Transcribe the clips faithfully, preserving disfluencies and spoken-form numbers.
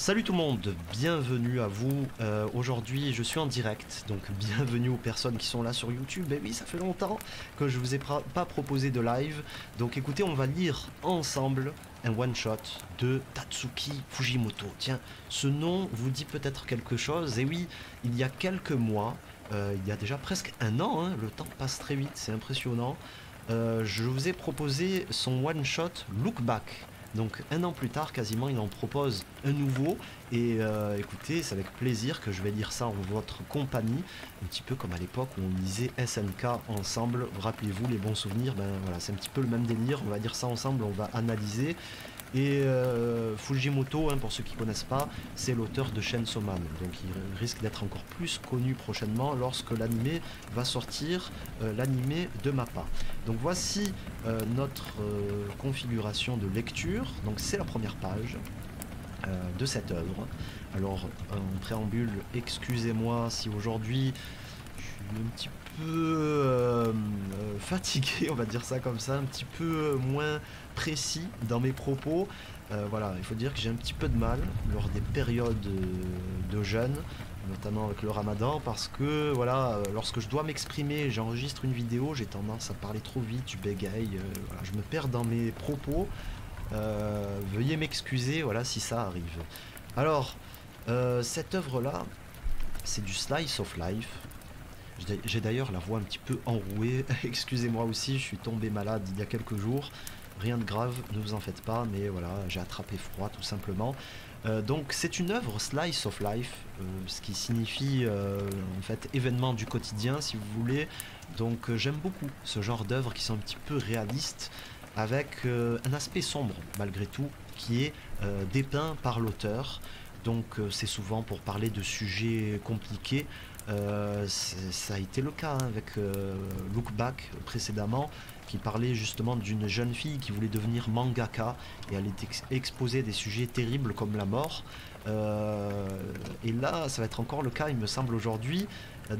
Salut tout le monde, bienvenue à vous. Euh, Aujourd'hui, je suis en direct, donc bienvenue aux personnes qui sont là sur YouTube. Et oui, ça fait longtemps que je vous ai pas proposé de live. Donc écoutez, on va lire ensemble un one-shot de Tatsuki Fujimoto. Tiens, ce nom vous dit peut-être quelque chose. Et oui, il y a quelques mois, euh, il y a déjà presque un an, hein, le temps passe très vite, c'est impressionnant. Euh, je vous ai proposé son one-shot Look Back. Donc un an plus tard, quasiment, il en propose un nouveau. Et euh, écoutez, c'est avec plaisir que je vais lire ça en votre compagnie. Un petit peu comme à l'époque où on lisait S N K ensemble. Rappelez-vous les bons souvenirs, ben voilà, c'est un petit peu le même délire. On va lire ça ensemble, on va analyser. Et euh, Fujimoto, hein, pour ceux qui ne connaissent pas, c'est l'auteur de Chainsaw Man. Donc il risque d'être encore plus connu prochainement lorsque l'anime va sortir, euh, l'anime de Mappa. Donc voici euh, notre euh, configuration de lecture. Donc c'est la première page euh, de cette œuvre. Alors en préambule, excusez-moi si aujourd'hui je suis un petit peu... Euh, euh, fatigué, on va dire ça comme ça, un petit peu moins précis dans mes propos. Euh, voilà, il faut dire que j'ai un petit peu de mal lors des périodes de jeûne, notamment avec le ramadan, parce que voilà, lorsque je dois m'exprimer, j'enregistre une vidéo, j'ai tendance à parler trop vite, je bégaye, euh, voilà, je me perds dans mes propos. Euh, veuillez m'excuser, voilà, si ça arrive. Alors, euh, cette œuvre-là, c'est du slice of life. J'ai d'ailleurs la voix un petit peu enrouée, excusez-moi aussi, je suis tombé malade il y a quelques jours, rien de grave, ne vous en faites pas, mais voilà, j'ai attrapé froid tout simplement. Euh, donc c'est une œuvre slice of life, euh, ce qui signifie euh, en fait événement du quotidien si vous voulez, donc euh, j'aime beaucoup ce genre d'œuvres qui sont un petit peu réalistes, avec euh, un aspect sombre malgré tout, qui est euh, dépeint par l'auteur, donc euh, c'est souvent pour parler de sujets compliqués. Euh, ça a été le cas hein, avec euh, Look Back précédemment, qui parlait justement d'une jeune fille qui voulait devenir mangaka et elle était ex exposée à des sujets terribles comme la mort. Euh, et là, ça va être encore le cas, il me semble, aujourd'hui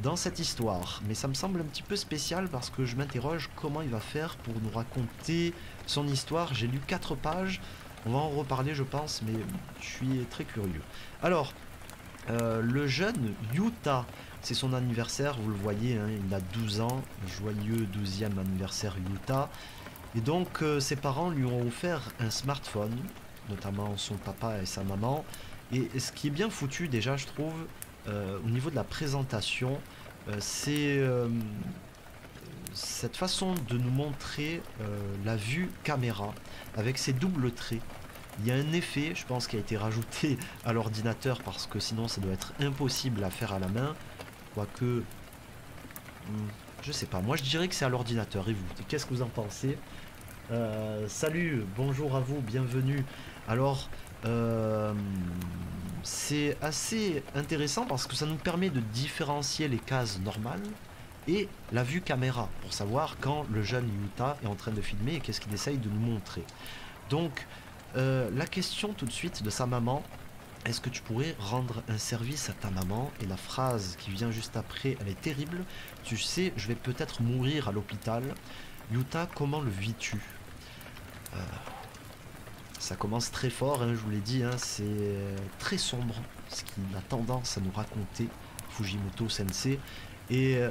dans cette histoire. Mais ça me semble un petit peu spécial parce que je m'interroge comment il va faire pour nous raconter son histoire. J'ai lu quatre pages, on va en reparler, je pense, mais je suis très curieux. Alors, euh, le jeune Yuta. C'est son anniversaire, vous le voyez, hein, il a douze ans, joyeux douzième anniversaire Yuta. Et donc euh, ses parents lui ont offert un smartphone, notamment son papa et sa maman. Et, et ce qui est bien foutu déjà, je trouve, euh, au niveau de la présentation, euh, c'est euh, cette façon de nous montrer euh, la vue caméra avec ses doubles traits. Il y a un effet, je pense, qui a été rajouté à l'ordinateur parce que sinon ça doit être impossible à faire à la main. Quoique, je sais pas, moi je dirais que c'est à l'ordinateur. Et vous, qu'est-ce que vous en pensez? euh, Salut, bonjour à vous, bienvenue. Alors, euh, c'est assez intéressant parce que ça nous permet de différencier les cases normales et la vue caméra pour savoir quand le jeune Yuta est en train de filmer et qu'est-ce qu'il essaye de nous montrer. Donc, euh, la question tout de suite de sa maman. Est-ce que tu pourrais rendre un service à ta maman? Et la phrase qui vient juste après, elle est terrible. Tu sais, je vais peut-être mourir à l'hôpital. Yuta, comment le vis-tu? euh, Ça commence très fort, hein, je vous l'ai dit, hein, c'est très sombre, ce qu'il a tendance à nous raconter, Fujimoto Sensei. Et euh,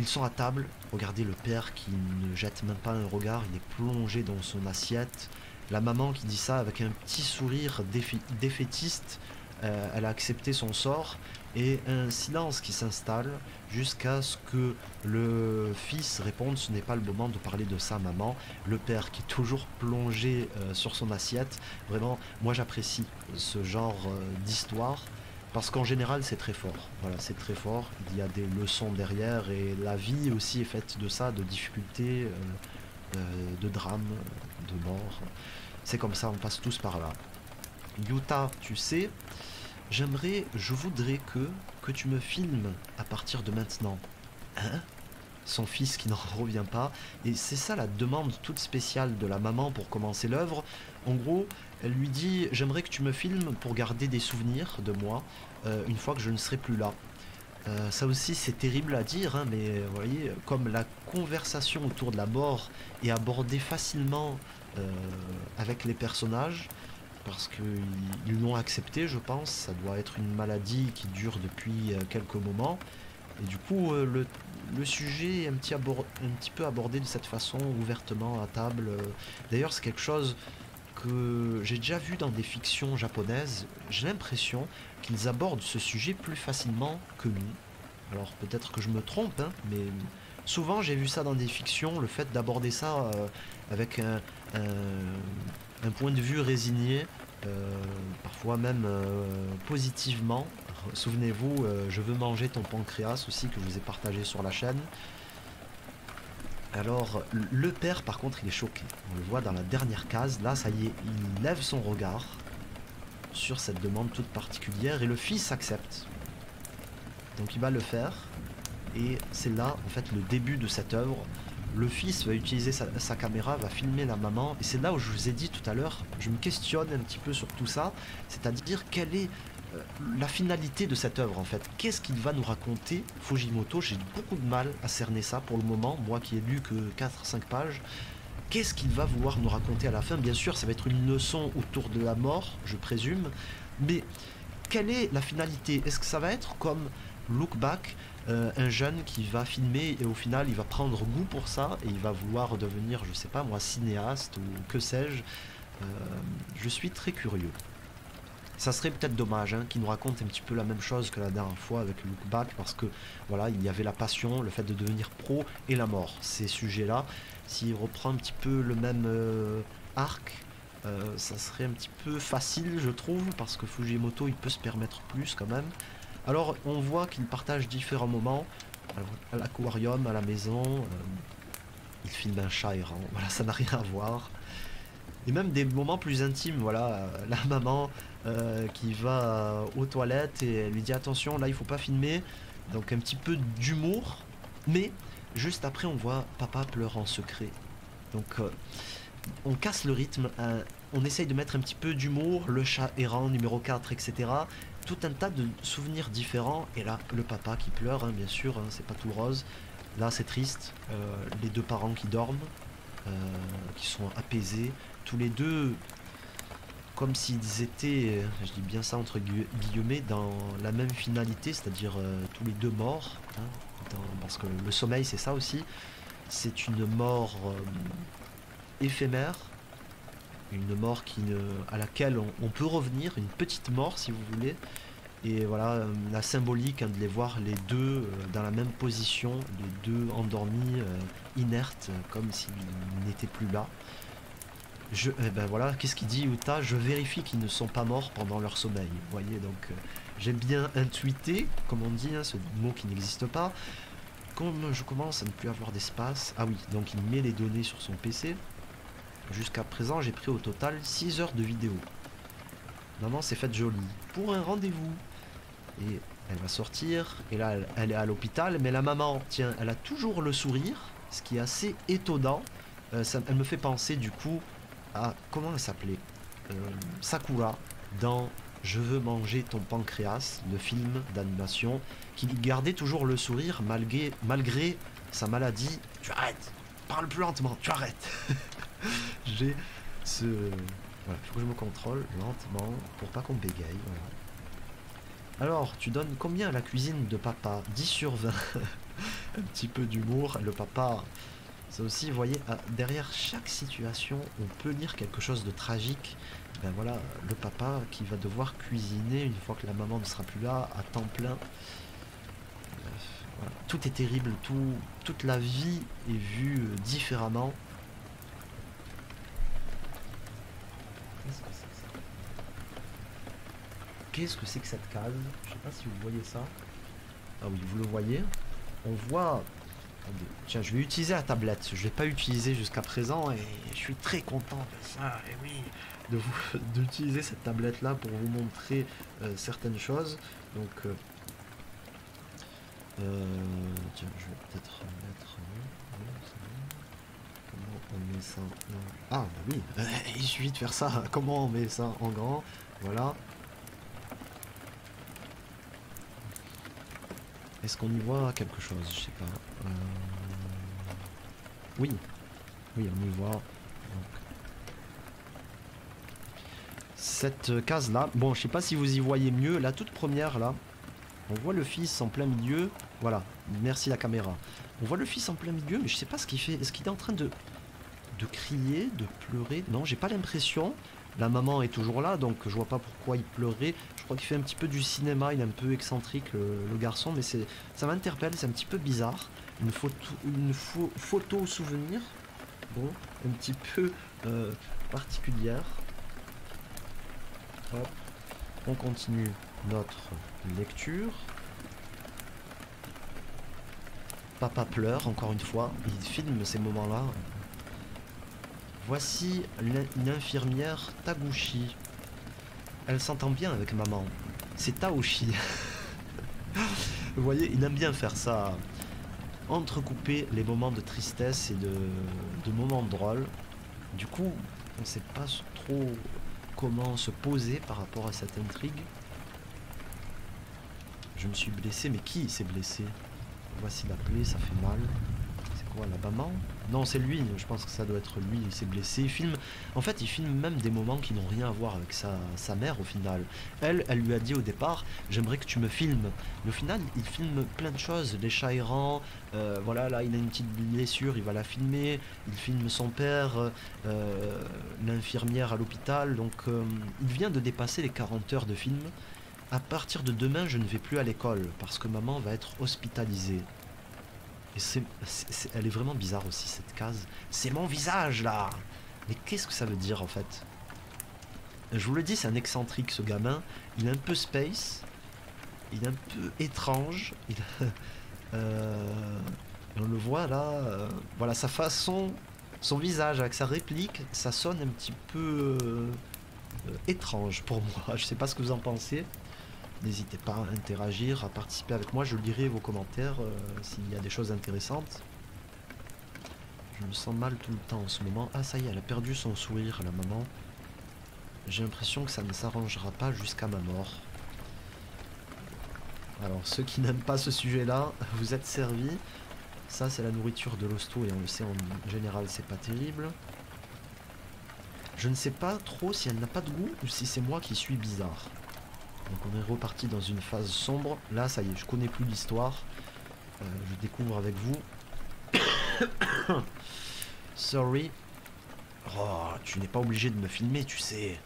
ils sont à table, regardez le père qui ne jette même pas un regard, il est plongé dans son assiette. La maman qui dit ça avec un petit sourire défi défaitiste, euh, elle a accepté son sort et un silence qui s'installe jusqu'à ce que le fils réponde ce n'est pas le moment de parler de sa maman. Le père qui est toujours plongé euh, sur son assiette. Vraiment, moi j'apprécie ce genre euh, d'histoire parce qu'en général c'est très fort. Voilà, c'est très fort, il y a des leçons derrière et la vie aussi est faite de ça, de difficultés, euh, euh, de drames, de mort. C'est comme ça, on passe tous par là. Yuta, tu sais, j'aimerais, je voudrais que, que tu me filmes à partir de maintenant. Hein? Son fils qui n'en revient pas. Et c'est ça la demande toute spéciale de la maman pour commencer l'œuvre. En gros, elle lui dit, j'aimerais que tu me filmes pour garder des souvenirs de moi euh, une fois que je ne serai plus là. Euh, ça aussi c'est terrible à dire, hein, mais vous voyez, comme la conversation autour de la mort est abordée facilement euh, avec les personnages, parce qu'ils l'ont accepté, je pense. Ça doit être une maladie qui dure depuis quelques moments. Et du coup, le, le sujet est un petit, abord, un petit peu abordé de cette façon, ouvertement, à table. D'ailleurs, c'est quelque chose que j'ai déjà vu dans des fictions japonaises. J'ai l'impression qu'ils abordent ce sujet plus facilement que nous. Alors, peut-être que je me trompe, hein, mais souvent, j'ai vu ça dans des fictions, le fait d'aborder ça euh, avec un, un, un point de vue résigné, euh, parfois même euh, positivement. Souvenez-vous, euh, je veux manger ton pancréas aussi, que je vous ai partagé sur la chaîne. Alors, le père, par contre, il est choqué. On le voit dans la dernière case. Là, ça y est, il lève son regard sur cette demande toute particulière et le fils accepte. Donc, il va le faire. Et c'est là, en fait, le début de cette œuvre. Le fils va utiliser sa, sa caméra, va filmer la maman. Et c'est là où je vous ai dit tout à l'heure, je me questionne un petit peu sur tout ça. C'est-à-dire, quelle est la finalité de cette œuvre en fait? Qu'est-ce qu'il va nous raconter Fujimoto? J'ai beaucoup de mal à cerner ça pour le moment, moi qui ai lu que quatre cinq pages. Qu'est-ce qu'il va vouloir nous raconter à la fin? Bien sûr, ça va être une leçon autour de la mort, je présume, mais quelle est la finalité? Est-ce que ça va être comme Look Back, euh, un jeune qui va filmer et au final il va prendre goût pour ça et il va vouloir devenir, je sais pas moi, cinéaste ou que sais-je? euh, Je suis très curieux. Ça serait peut-être dommage hein, qu'il nous raconte un petit peu la même chose que la dernière fois avec le Look Back, parce que voilà, il y avait la passion, le fait de devenir pro et la mort. Ces sujets-là, s'il reprend un petit peu le même euh, arc, euh, ça serait un petit peu facile, je trouve, parce que Fujimoto, il peut se permettre plus quand même. Alors, on voit qu'il partage différents moments, alors, à l'aquarium, à la maison, euh, il filme un chat errant, voilà, ça n'a rien à voir. Et même des moments plus intimes, voilà, la maman euh, qui va aux toilettes et elle lui dit attention, là il faut pas filmer, donc un petit peu d'humour, mais juste après on voit papa pleure en secret, donc euh, on casse le rythme, euh, on essaye de mettre un petit peu d'humour, le chat errant numéro quatre, et cetera. Tout un tas de souvenirs différents, et là le papa qui pleure, hein, bien sûr, hein, c'est pas tout rose, là c'est triste, euh, les deux parents qui dorment, euh, qui sont apaisés, tous les deux comme s'ils étaient, je dis bien ça entre gu guillemets, dans la même finalité, c'est-à-dire euh, tous les deux morts, hein, dans, parce que le sommeil c'est ça aussi, c'est une mort euh, éphémère, une mort qui ne, à laquelle on, on peut revenir, une petite mort si vous voulez, et voilà, euh, la symbolique hein, de les voir les deux euh, dans la même position, les deux endormis, euh, inertes, comme s'ils n'étaient plus là. Je, eh ben voilà, qu'est-ce qu'il dit Yuta? Je vérifie qu'ils ne sont pas morts pendant leur sommeil. Vous voyez, donc euh, j'ai bien intuité, comme on dit, hein, ce mot qui n'existe pas. Comme je commence à ne plus avoir d'espace, ah oui, donc il met les données sur son P C. Jusqu'à présent, j'ai pris au total six heures de vidéo. Maman s'est faite jolie pour un rendez-vous. Et elle va sortir, et là elle, elle est à l'hôpital, mais la maman, tiens, elle a toujours le sourire, ce qui est assez étonnant. Euh, ça, elle me fait penser du coup. À, comment elle s'appelait euh, Sakura dans Je veux manger ton pancréas, le film d'animation, qui gardait toujours le sourire malgré, malgré sa maladie. Tu arrêtes, parle plus lentement, tu arrêtes. J'ai ce... Voilà, il faut que je me contrôle lentement pour pas qu'on bégaye. Voilà. Alors, tu donnes combien à la cuisine de papa? dix sur vingt. Un petit peu d'humour, le papa... Ça aussi, vous voyez, derrière chaque situation, on peut lire quelque chose de tragique. Ben voilà, le papa qui va devoir cuisiner une fois que la maman ne sera plus là, à temps plein. Bref, voilà. Tout est terrible, tout, toute la vie est vue différemment. Qu'est-ce que c'est que cette case? Je sais pas si vous voyez ça. Ah oui, vous le voyez. On voit... Tiens, je vais utiliser la tablette, je ne l'ai pas utilisée jusqu'à présent et je suis très content de ça, et oui, de vous d'utiliser cette tablette là pour vous montrer euh, certaines choses. Donc euh, euh, tiens, je vais peut-être mettre comment on met ça en... Ah bah oui, euh, il suffit de faire ça, comment on met ça en grand, voilà. Est-ce qu'on y voit quelque chose? Je sais pas. Euh... Oui. Oui, on y voit. cette case là. Bon, je sais pas si vous y voyez mieux. La toute première là, on voit le fils en plein milieu. Voilà, merci la caméra. On voit le fils en plein milieu, mais je sais pas ce qu'il fait. Est-ce qu'il est en train de, de crier, de pleurer? Non, j'ai pas l'impression. La maman est toujours là, donc je vois pas pourquoi il pleurait. Je crois qu'il fait un petit peu du cinéma, il est un peu excentrique le, le garçon, mais ça m'interpelle, c'est un petit peu bizarre. Une photo, une fo, photo souvenir, bon, un petit peu euh, particulière. Hop. On continue notre lecture. Papa pleure, encore une fois, il filme ces moments-là. Voici l'infirmière Taguchi. Elle s'entend bien avec maman. C'est Taoshi. Vous voyez, il aime bien faire ça. Entrecouper les moments de tristesse et de, de moments drôles. Du coup, on ne sait pas trop comment se poser par rapport à cette intrigue. Je me suis blessé, mais qui s'est blessé? Voici la plaie, ça fait mal. C'est quoi, la maman? Non, c'est lui, je pense que ça doit être lui, il s'est blessé. Il filme, en fait, il filme même des moments qui n'ont rien à voir avec sa, sa mère au final. Elle, elle lui a dit au départ, j'aimerais que tu me filmes. Mais au final, il filme plein de choses, les chats errants, euh, voilà, là, il a une petite blessure, il va la filmer. Il filme son père, euh, l'infirmière à l'hôpital. Donc, euh, il vient de dépasser les quarante heures de film. À partir de demain, je ne vais plus à l'école parce que maman va être hospitalisée. Et c'est, c'est, elle est vraiment bizarre aussi cette case. C'est mon visage là. Mais qu'est-ce que ça veut dire en fait? Je vous le dis, c'est un excentrique ce gamin. Il est un peu space. Il est un peu étrange. Il a, euh, on le voit là. Euh, voilà sa façon, son visage avec sa réplique, ça sonne un petit peu euh, euh, étrange pour moi. Je sais pas ce que vous en pensez. N'hésitez pas à interagir, à participer avec moi. Je lirai vos commentaires euh, s'il y a des choses intéressantes. Je me sens mal tout le temps en ce moment. Ah ça y est, elle a perdu son sourire, la maman. J'ai l'impression que ça ne s'arrangera pas jusqu'à ma mort. Alors, ceux qui n'aiment pas ce sujet-là, vous êtes servis. Ça, c'est la nourriture de l'hosto et on le sait, en général, c'est pas terrible. Je ne sais pas trop si elle n'a pas de goût ou si c'est moi qui suis bizarre. Donc on est reparti dans une phase sombre. Là, ça y est, je connais plus l'histoire. Euh, je découvre avec vous. Sorry. Oh, tu n'es pas obligé de me filmer, tu sais.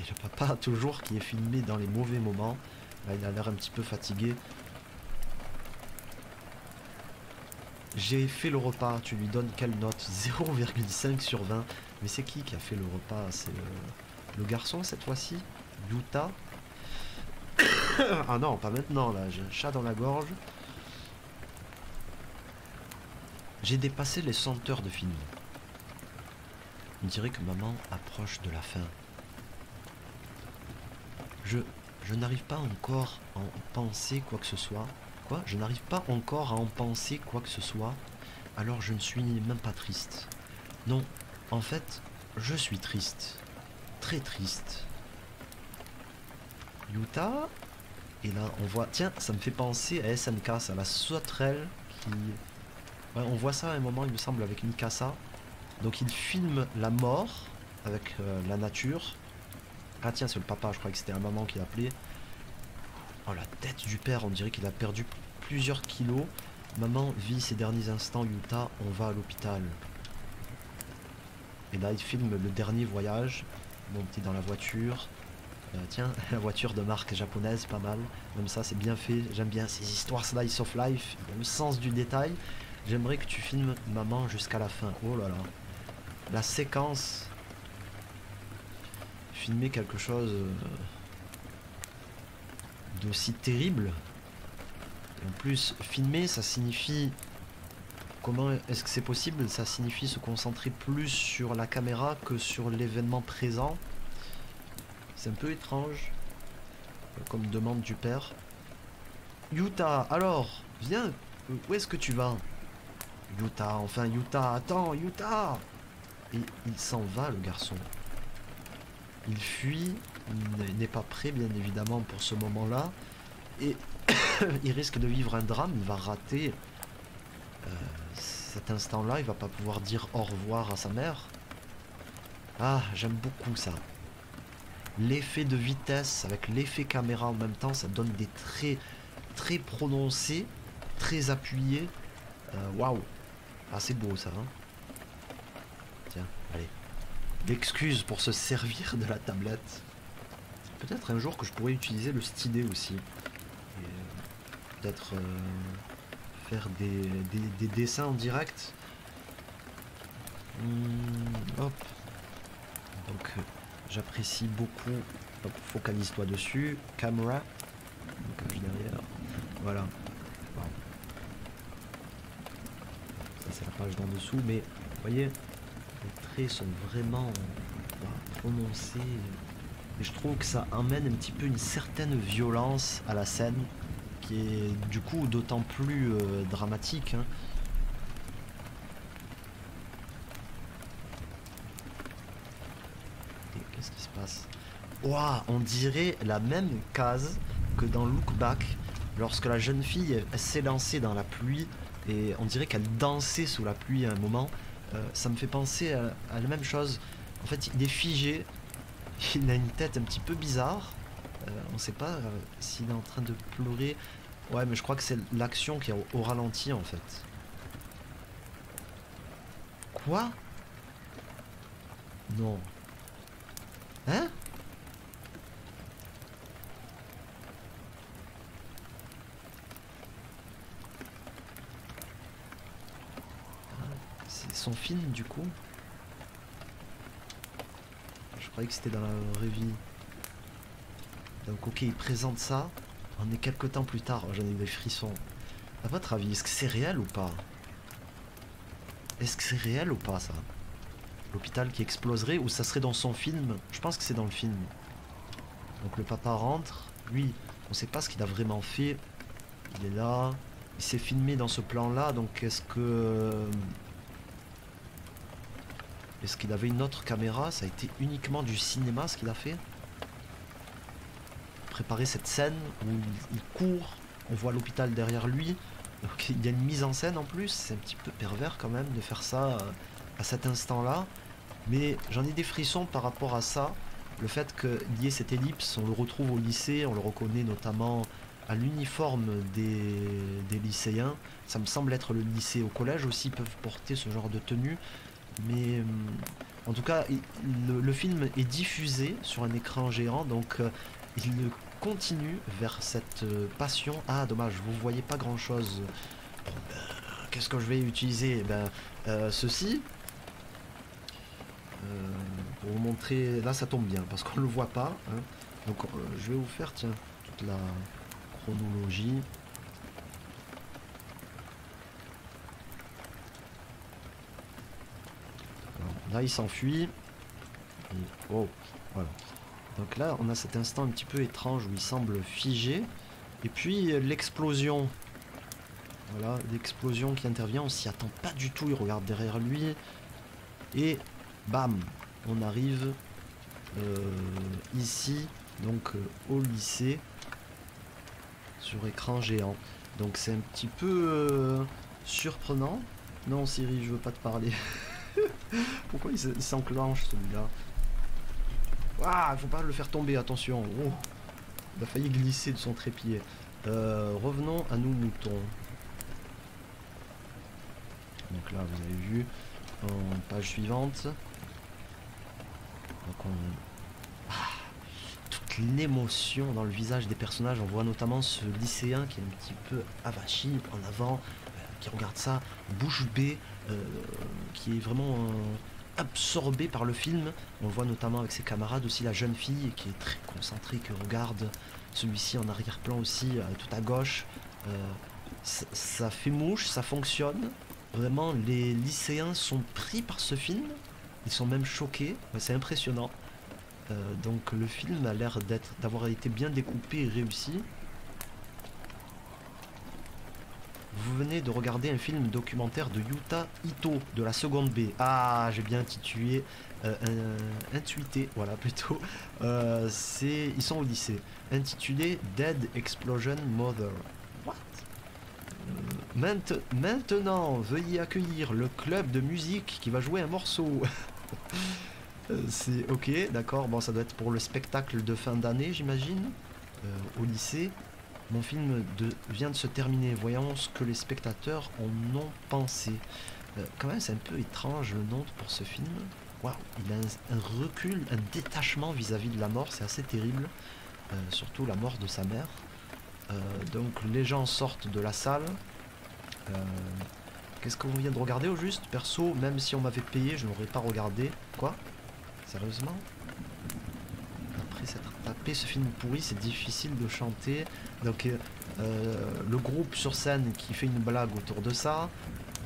Et le papa, toujours, qui est filmé dans les mauvais moments. Là, il a l'air un petit peu fatigué. J'ai fait le repas. Tu lui donnes quelle note? zéro virgule cinq sur vingt. Mais c'est qui qui a fait le repas? C'est le... le garçon, cette fois-ci, Yuta. Ah non, pas maintenant là, j'ai un chat dans la gorge. J'ai dépassé les cent heures de film. On dirait que maman approche de la fin. Je, je n'arrive pas encore à en penser quoi que ce soit. Quoi? Je n'arrive pas encore à en penser quoi que ce soit. Alors je ne suis même pas triste. Non, en fait, je suis triste. Très triste. Yuta. Et là on voit, tiens ça me fait penser à S N K, ça, la sauterelle qui... Ouais, on voit ça à un moment il me semble avec Mikasa. Donc il filme la mort avec euh, la nature. Ah tiens c'est le papa, je croyais que c'était la maman qui l'appelait. Oh la tête du père, on dirait qu'il a perdu plusieurs kilos. Maman vit ses derniers instants, Yuta, on va à l'hôpital. Et là il filme le dernier voyage, monté dans la voiture. Euh, tiens, la voiture de marque japonaise, pas mal. Même ça, c'est bien fait. J'aime bien ces histoires slice of life. Il y a le sens du détail. J'aimerais que tu filmes maman jusqu'à la fin. Oh là là. La séquence. Filmer quelque chose d'aussi terrible. En plus, filmer, ça signifie... Comment est-ce que c'est possible? Ça signifie se concentrer plus sur la caméra que sur l'événement présent. C'est un peu étrange, comme demande du père. Yuta, alors, viens, où est-ce que tu vas? Yuta, enfin Yuta, attends, Yuta! Et il s'en va, le garçon. Il fuit, il n'est pas prêt, bien évidemment, pour ce moment-là. Et il risque de vivre un drame, il va rater euh, cet instant-là, il va pas pouvoir dire au revoir à sa mère. Ah, j'aime beaucoup ça. l'effet de vitesse avec l'effet caméra en même temps, ça donne des traits très prononcés, très appuyés. Waouh, wow. Ah, c'est beau ça, hein. Tiens, allez. L'excuse pour se servir de la tablette. Peut-être un jour que je pourrais utiliser le stylet aussi. Euh, Peut-être euh, faire des, des, des dessins en direct. Hum, hop. Donc euh, j'apprécie beaucoup. Focalise-toi dessus. Camera. Donc, derrière. Voilà. Bon. Ça c'est la page d'en dessous, mais vous voyez, les traits sont vraiment bah, prononcés. Et je trouve que ça amène un petit peu une certaine violence à la scène, qui est du coup d'autant plus euh, dramatique. Hein. Qu'est-ce qui se passe? Ouah, on dirait la même case que dans Look Back, lorsque la jeune fille s'est lancée dans la pluie, et on dirait qu'elle dansait sous la pluie à un moment. Euh, ça me fait penser à, à la même chose. En fait, il est figé. Il a une tête un petit peu bizarre, euh, on sait pas euh, s'il est en train de pleurer. Ouais, mais je crois que c'est l'action qui est au, au ralenti en fait. Quoi? Non. Hein? C'est son film du coup? Que c'était dans la vraie vie. Donc ok, il présente ça. On est quelques temps plus tard. J'en ai des frissons. À votre avis, est-ce que c'est réel ou pas? Est-ce que c'est réel ou pas ça? L'hôpital qui exploserait, ou ça serait dans son film? Je pense que c'est dans le film. Donc le papa rentre. Lui, on sait pas ce qu'il a vraiment fait. Il est là. Il s'est filmé dans ce plan-là. Donc est-ce que... Est-ce qu'il avait une autre caméra? Ça a été uniquement du cinéma ce qu'il a fait? Préparer cette scène où il court, on voit l'hôpital derrière lui. Donc il y a une mise en scène en plus. C'est un petit peu pervers quand même de faire ça à cet instant-là. Mais j'en ai des frissons par rapport à ça. Le fait qu'il y ait cette ellipse, on le retrouve au lycée, on le reconnaît notamment à l'uniforme des, des lycéens. Ça me semble être le lycée. Au collège aussi, ils peuvent porter ce genre de tenue. Mais euh, en tout cas, il, le, le film est diffusé sur un écran géant, donc euh, il continue vers cette euh, passion. Ah, dommage, vous voyez pas grand-chose. Bon, ben, qu'est-ce que je vais utiliser? Ben, euh, ceci. Euh, pour vous montrer, là ça tombe bien, parce qu'on le voit pas. Hein. Donc euh, je vais vous faire, tiens, toute la chronologie. Là, il s'enfuit. Oh, voilà. Donc là, on a cet instant un petit peu étrange où il semble figé. Et puis, l'explosion. Voilà, l'explosion qui intervient. On s'y attend pas du tout. Il regarde derrière lui. Et bam, on arrive euh, ici, donc euh, au lycée, sur écran géant. Donc c'est un petit peu euh, surprenant. Non, Siri, je veux pas te parler. Pourquoi il s'enclenche celui-là? Waouh, faut pas le faire tomber, attention. Oh, il a failli glisser de son trépied. Euh, revenons à nos moutons. Donc là, vous avez vu, en page suivante. Donc on... ah, toute l'émotion dans le visage des personnages. On voit notamment ce lycéen qui est un petit peu avachi en avant, qui regarde ça, bouche bée, euh, qui est vraiment euh, absorbé par le film. On voit notamment avec ses camarades aussi la jeune fille qui est très concentrée, qui regarde celui-ci en arrière-plan aussi, euh, tout à gauche. Euh, ça, ça fait mouche, ça fonctionne. Vraiment, les lycéens sont pris par ce film. Ils sont même choqués. C'est impressionnant. Euh, donc le film a l'air d'être, d'avoir été bien découpé et réussi. Vous venez de regarder un film documentaire de Yuta Ito, de la seconde B. Ah, j'ai bien intitulé, euh, un, intuité, voilà plutôt. Euh, c'est, ils sont au lycée. Intitulé Dead Explosion Mother. What? Euh, mainte, maintenant, veuillez accueillir le club de musique qui va jouer un morceau. Euh, c'est ok, d'accord, bon ça doit être pour le spectacle de fin d'année j'imagine, euh, au lycée. Mon film de... vient de se terminer, voyons ce que les spectateurs en ont pensé. Euh, quand même c'est un peu étrange le nom pour ce film. Waouh, il a un, un recul, un détachement vis-à-vis de la mort, c'est assez terrible. Euh, surtout la mort de sa mère. Euh, donc les gens sortent de la salle. Euh, Qu'est-ce qu'on vient de regarder au juste? Perso, même si on m'avait payé, je n'aurais pas regardé. Quoi? Sérieusement? Après s'être tapé ce film pourri, c'est difficile de chanter. Donc euh, le groupe sur scène qui fait une blague autour de ça.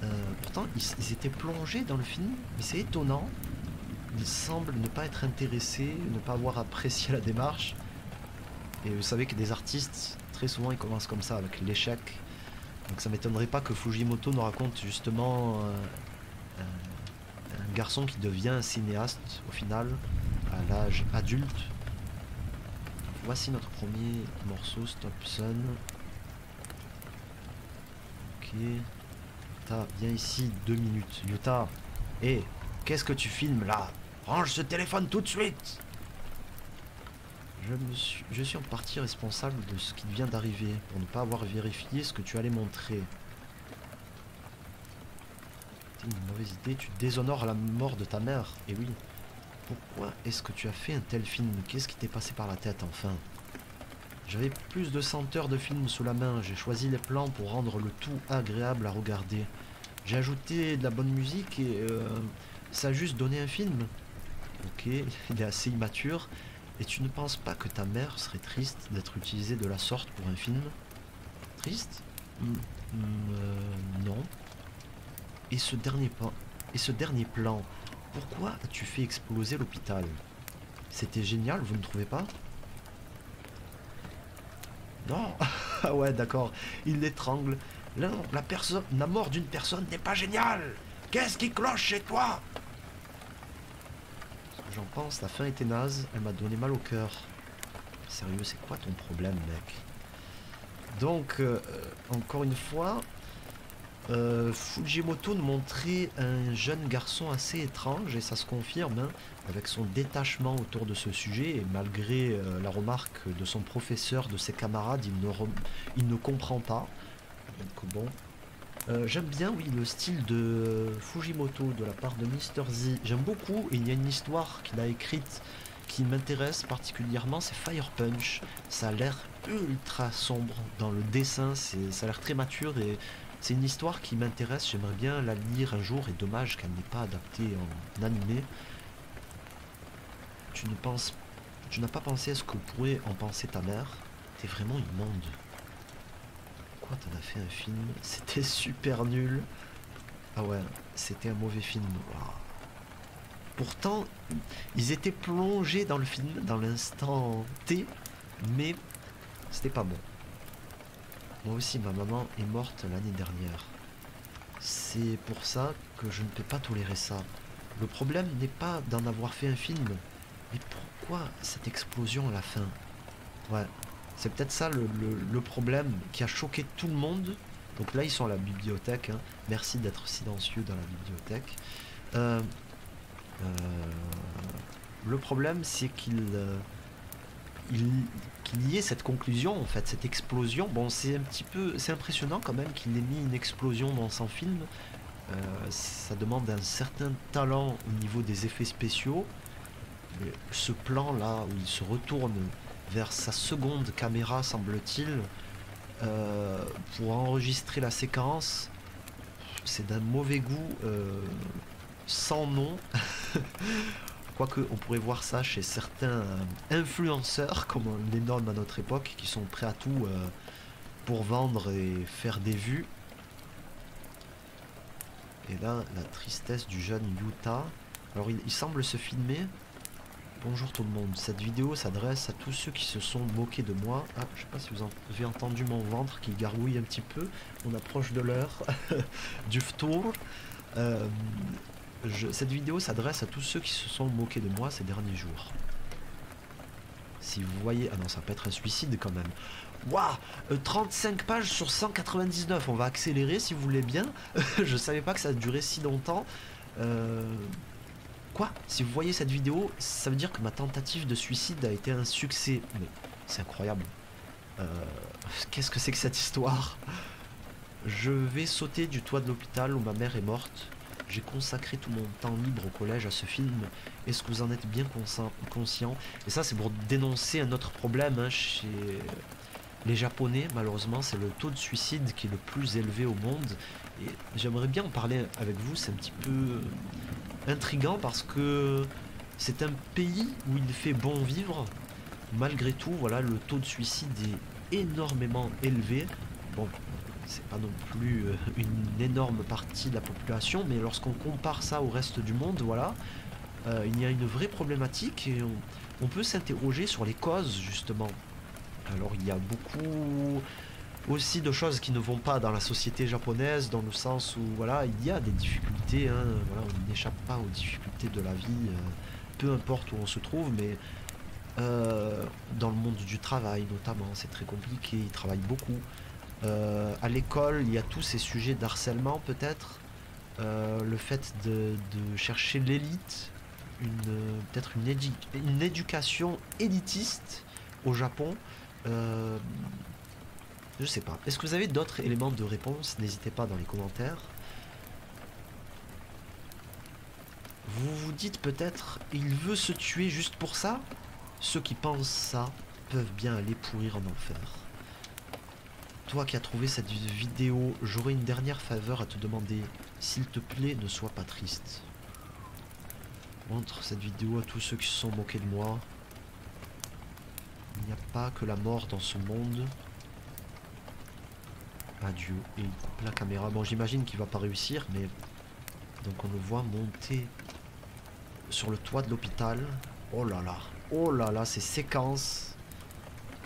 Euh, pourtant, ils, ils étaient plongés dans le film, mais c'est étonnant. Ils semblent ne pas être intéressés, ne pas avoir apprécié la démarche. Et vous savez que des artistes, très souvent, ils commencent comme ça, avec l'échec. Donc ça m'étonnerait pas que Fujimoto nous raconte justement euh, un, un garçon qui devient un cinéaste au final à l'âge adulte. Voici notre premier morceau, Stop Sun. Ok. Yuta, viens ici deux minutes. Yuta, hé, hey, qu'est-ce que tu filmes là? Range ce téléphone tout de suite. Je, me suis, je suis en partie responsable de ce qui vient d'arriver, pour ne pas avoir vérifié ce que tu allais montrer. C'est une mauvaise idée, tu déshonores la mort de ta mère, et oui. Pourquoi est-ce que tu as fait un tel film? Qu'est-ce qui t'est passé par la tête, enfin? J'avais plus de cent heures de films sous la main, j'ai choisi les plans pour rendre le tout agréable à regarder. J'ai ajouté de la bonne musique et euh, ça a juste donné un film. Ok, il est assez immature. Et tu ne penses pas que ta mère serait triste d'être utilisée de la sorte pour un film? Triste? mmh, mmh, euh, Non. Et ce dernier plan, et ce dernier plan, pourquoi as-tu fait exploser l'hôpital? C'était génial, vous ne trouvez pas? Non. Ah ouais, d'accord, il l'étrangle. La, la, la mort d'une personne n'est pas géniale. Qu'est-ce qui cloche chez toi? J'en pense, la fin était naze, elle m'a donné mal au cœur. Sérieux, c'est quoi ton problème, mec? Donc, euh, encore une fois, euh, Fujimoto nous montrait un jeune garçon assez étrange, et ça se confirme, hein, avec son détachement autour de ce sujet, et malgré euh, la remarque de son professeur, de ses camarades, il ne, re... il ne comprend pas. Donc bon... Euh, j'aime bien, oui, le style de Fujimoto de la part de mister Z. J'aime beaucoup, et il y a une histoire qu'il a écrite qui m'intéresse particulièrement, c'est Fire Punch. Ça a l'air ultra sombre dans le dessin, ça a l'air très mature et c'est une histoire qui m'intéresse. J'aimerais bien la lire un jour et dommage qu'elle n'est pas adaptée en animé. Tu ne penses, tu n'as pas pensé à ce que pourrait en penser ta mère? T'es vraiment immonde. T'en as fait un film, c'était super nul. Ah ouais, c'était un mauvais film. Wow. Pourtant, ils étaient plongés dans le film, dans l'instant T, mais c'était pas bon. Moi aussi, ma maman est morte l'année dernière. C'est pour ça que je ne peux pas tolérer ça. Le problème n'est pas d'en avoir fait un film, mais pourquoi cette explosion à la fin? Ouais. C'est peut-être ça le, le, le problème qui a choqué tout le monde. Donc là, ils sont à la bibliothèque. Hein. Merci d'être silencieux dans la bibliothèque. Euh, euh, le problème, c'est qu'il euh, il, qu'il y ait cette conclusion, en fait, cette explosion. Bon, c'est un petit peu... C'est impressionnant quand même qu'il ait mis une explosion dans son film. Euh, ça demande un certain talent au niveau des effets spéciaux. Mais ce plan-là, où il se retourne... vers sa seconde caméra, semble-t-il, euh, pour enregistrer la séquence. C'est d'un mauvais goût euh, sans nom. Quoique on pourrait voir ça chez certains euh, influenceurs, comme on les nomme à notre époque, qui sont prêts à tout euh, pour vendre et faire des vues. Et là, la tristesse du jeune Yuta. Alors il, il semble se filmer. Bonjour tout le monde, cette vidéo s'adresse à tous ceux qui se sont moqués de moi. Ah, je sais pas si vous avez entendu mon ventre qui gargouille un petit peu. On approche de l'heure du ftour. Euh, je... Cette vidéo s'adresse à tous ceux qui se sont moqués de moi ces derniers jours. Si vous voyez... Ah non, ça peut être un suicide quand même. Waouh, trente-cinq pages sur cent quatre-vingt-dix-neuf. On va accélérer si vous voulez bien. Je savais pas que ça durait si longtemps. Euh... Quoi? Si vous voyez cette vidéo, ça veut dire que ma tentative de suicide a été un succès. Mais c'est incroyable. Euh, Qu'est-ce que c'est que cette histoire? Je vais sauter du toit de l'hôpital où ma mère est morte. J'ai consacré tout mon temps libre au collège à ce film. Est-ce que vous en êtes bien conscient? Et ça, c'est pour dénoncer un autre problème hein, chez les Japonais. Malheureusement, c'est le taux de suicide qui est le plus élevé au monde. Et j'aimerais bien en parler avec vous. C'est un petit peu intriguant parce que c'est un pays où il fait bon vivre. Malgré tout, voilà, le taux de suicide est énormément élevé. Bon, c'est pas non plus une énorme partie de la population, mais lorsqu'on compare ça au reste du monde, voilà, euh, il y a une vraie problématique et on, on peut s'interroger sur les causes, justement. Alors, il y a beaucoup aussi de choses qui ne vont pas dans la société japonaise, dans le sens où, voilà, il y a des difficultés, hein, voilà, on n'échappe pas aux difficultés de la vie, euh, peu importe où on se trouve, mais euh, dans le monde du travail, notamment, c'est très compliqué, ils travaillent beaucoup. Euh, à l'école, il y a tous ces sujets d'harcèlement peut-être, euh, le fait de, de chercher l'élite, peut-être une, édu une éducation élitiste au Japon, euh, je sais pas. Est-ce que vous avez d'autres éléments de réponse? N'hésitez pas dans les commentaires. Vous vous dites peut-être, il veut se tuer juste pour ça? Ceux qui pensent ça peuvent bien aller pourrir en enfer. Toi qui as trouvé cette vidéo, j'aurais une dernière faveur à te demander. S'il te plaît, ne sois pas triste. Montre cette vidéo à tous ceux qui se sont moqués de moi. Il n'y a pas que la mort dans ce monde. Adieu. Et il coupe la caméra. Bon, j'imagine qu'il va pas réussir, mais... Donc on le voit monter sur le toit de l'hôpital. Oh là là. Oh là là, ces séquences.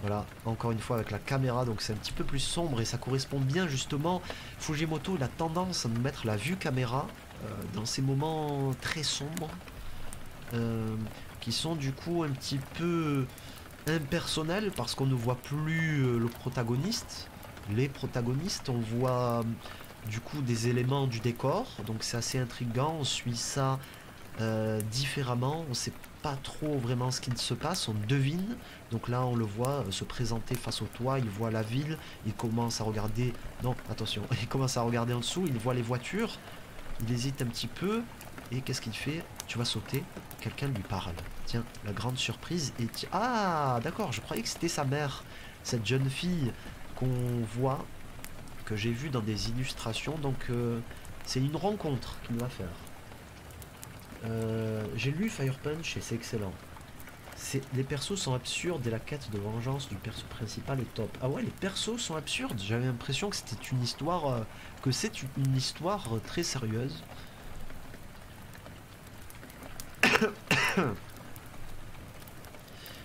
Voilà, encore une fois avec la caméra, donc c'est un petit peu plus sombre et ça correspond bien justement. Fujimoto, il a tendance à nous mettre la vue caméra euh, dans ces moments très sombres euh, qui sont du coup un petit peu impersonnels parce qu'on ne voit plus le protagoniste, les protagonistes, on voit du coup des éléments du décor, donc c'est assez intriguant, on suit ça euh, différemment, on sait pas trop vraiment ce qu'il se passe, on devine. Donc là on le voit se présenter face au toit, il voit la ville, il commence à regarder, non attention, il commence à regarder en dessous, il voit les voitures, il hésite un petit peu et qu'est-ce qu'il fait? Tu vas sauter, quelqu'un lui parle, tiens la grande surprise et ti... ah d'accord, je croyais que c'était sa mère, cette jeune fille qu'on voit, que j'ai vu dans des illustrations, donc euh, c'est une rencontre qu'il va faire. Euh, j'ai lu Fire Punch et c'est excellent. Les persos sont absurdes et la quête de vengeance du perso principal est top. Ah ouais, les persos sont absurdes. J'avais l'impression que c'était une histoire, euh, que c'est une histoire très sérieuse.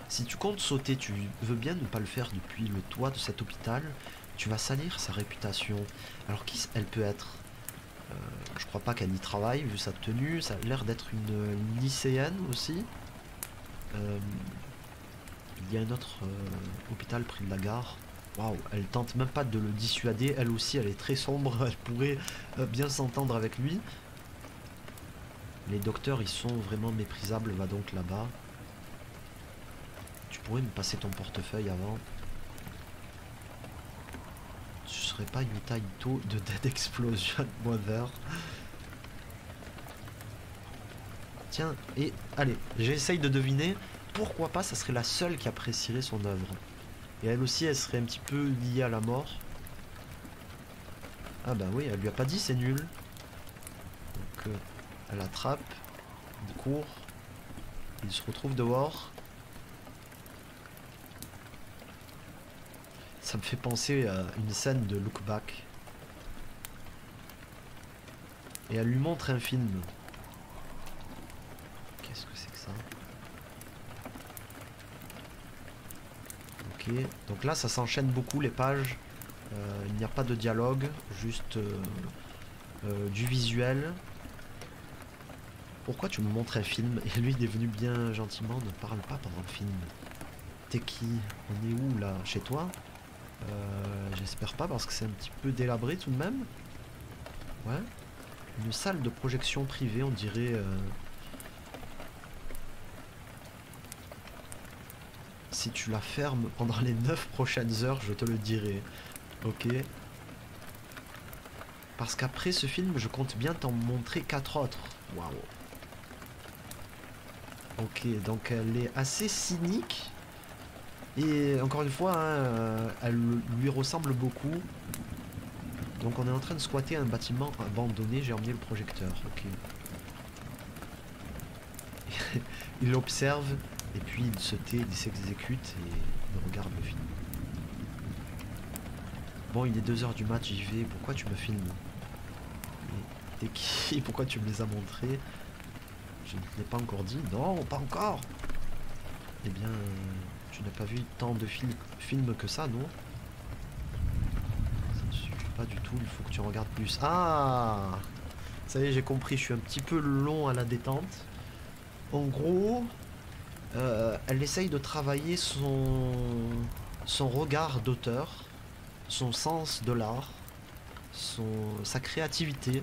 Si tu comptes sauter, tu veux bien ne pas le faire depuis le toit de cet hôpital. Tu vas salir sa réputation. Alors qui elle peut être? Euh, je crois pas qu'elle y travaille vu sa tenue, ça a l'air d'être une, une lycéenne aussi. Euh, il y a un autre euh, hôpital près de la gare. Waouh, elle tente même pas de le dissuader, elle aussi elle est très sombre, elle pourrait euh, bien s'entendre avec lui. Les docteurs ils sont vraiment méprisables, va donc là-bas. Tu pourrais me passer ton portefeuille avant. Ce serait pas Yuta Ito de Dead Explosion Mother. Tiens, et allez, j'essaye de deviner, pourquoi pas, ça serait la seule qui apprécierait son œuvre. Et elle aussi, elle serait un petit peu liée à la mort. Ah bah oui, elle lui a pas dit, c'est nul. Donc, euh, elle attrape, il court, il se retrouve dehors. Ça me fait penser à une scène de Look Back. Et elle lui montre un film. Qu'est-ce que c'est que ça? Ok, donc là ça s'enchaîne beaucoup les pages. Euh, il n'y a pas de dialogue, juste euh, euh, du visuel. Pourquoi tu me montres un film? Et lui il est venu bien gentiment, ne parle pas pendant le film. T'es qui? On est où là? Chez toi? Euh, j'espère pas parce que c'est un petit peu délabré tout de même. Ouais. Une salle de projection privée, on dirait euh, si tu la fermes pendant les neuf prochaines heures, je te le dirai. Ok. Parce qu'après ce film, je compte bien t'en montrer quatre autres. Waouh. Ok, donc elle est assez cynique. Et encore une fois, hein, elle lui ressemble beaucoup. Donc on est en train de squatter un bâtiment abandonné. J'ai emmené le projecteur. Ok. Il observe. Et puis il se tait, il s'exécute et il regarde le film. Bon, il est deux heures du mat, j'y vais. Pourquoi tu me filmes? T'es qui? Pourquoi tu me les as montrés? Je ne l'ai pas encore dit. Non, pas encore. Eh bien, tu n'as pas vu tant de fil films que ça, non? Ça ne suffit pas du tout, il faut que tu regardes plus. Ah! Ça y est, j'ai compris, je suis un petit peu long à la détente. En gros... Euh, elle essaye de travailler son, son regard d'auteur, son sens de l'art, sa créativité,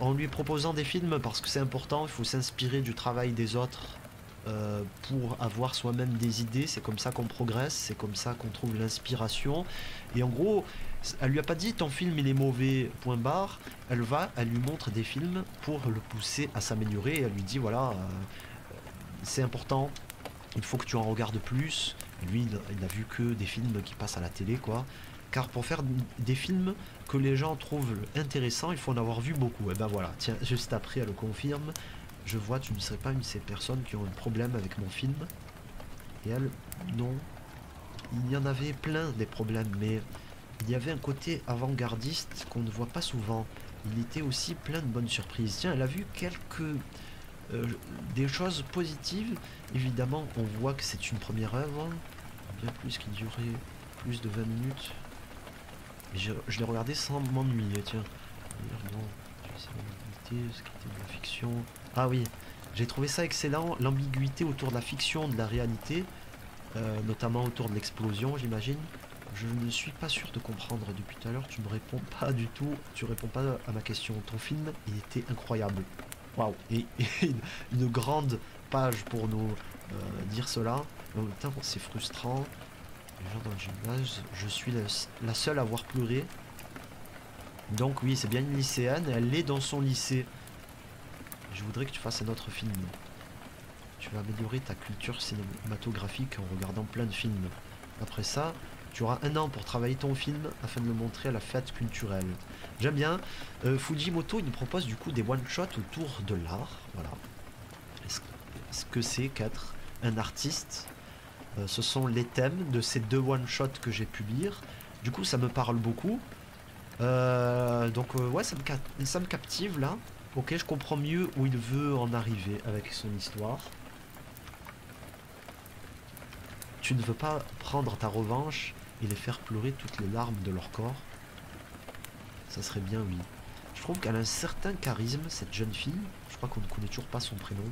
en lui proposant des films, parce que c'est important, il faut s'inspirer du travail des autres euh, pour avoir soi-même des idées, c'est comme ça qu'on progresse, c'est comme ça qu'on trouve l'inspiration. Et en gros, elle lui a pas dit ton film il est mauvais, point barre, elle va, elle lui montre des films pour le pousser à s'améliorer, elle lui dit voilà... Euh, c'est important, il faut que tu en regardes plus. Lui, il n'a vu que des films qui passent à la télé, quoi. Car pour faire des films que les gens trouvent intéressants, il faut en avoir vu beaucoup. Et ben voilà, tiens, juste après, elle le confirme. Je vois, tu ne serais pas une de ces personnes qui ont un problème avec mon film. Et elle, non. Il y en avait plein des problèmes, mais il y avait un côté avant-gardiste qu'on ne voit pas souvent. Il était aussi plein de bonnes surprises. Tiens, elle a vu quelques... Euh, des choses positives, évidemment on voit que c'est une première œuvre, bien plus qui durait plus de vingt minutes. Et je, je l'ai regardé sans m'ennuyer, tiens. Non, je vais éviter ce qui était de la fiction. Ah oui, j'ai trouvé ça excellent, l'ambiguïté autour de la fiction, de la réalité, euh, notamment autour de l'explosion, j'imagine. Je ne suis pas sûr de comprendre depuis tout à l'heure, tu me réponds pas du tout, tu réponds pas à ma question. Ton film, il était incroyable. Waouh, et, et une, une grande page pour nous euh, dire cela. En même temps, c'est frustrant. Les gens dans le gymnase, je suis la, la seule à avoir pleuré. Donc oui, c'est bien une lycéenne, elle est dans son lycée. Je voudrais que tu fasses un autre film. Tu vas améliorer ta culture cinématographique en regardant plein de films. Après ça, tu auras un an pour travailler ton film afin de le montrer à la fête culturelle. J'aime bien. Euh, Fujimoto, il nous propose du coup des one-shots autour de l'art. Voilà. Est-ce que c'est qu'être un artiste? euh, Ce sont les thèmes de ces deux one-shots que j'ai pu lire. Du coup, ça me parle beaucoup. Euh, donc, euh, ouais, ça me, ça me captive là. Ok, je comprends mieux où il veut en arriver avec son histoire. Tu ne veux pas prendre ta revanche et les faire pleurer toutes les larmes de leur corps? Ça serait bien, oui. Je trouve qu'elle a un certain charisme, cette jeune fille. Je crois qu'on ne connaît toujours pas son prénom.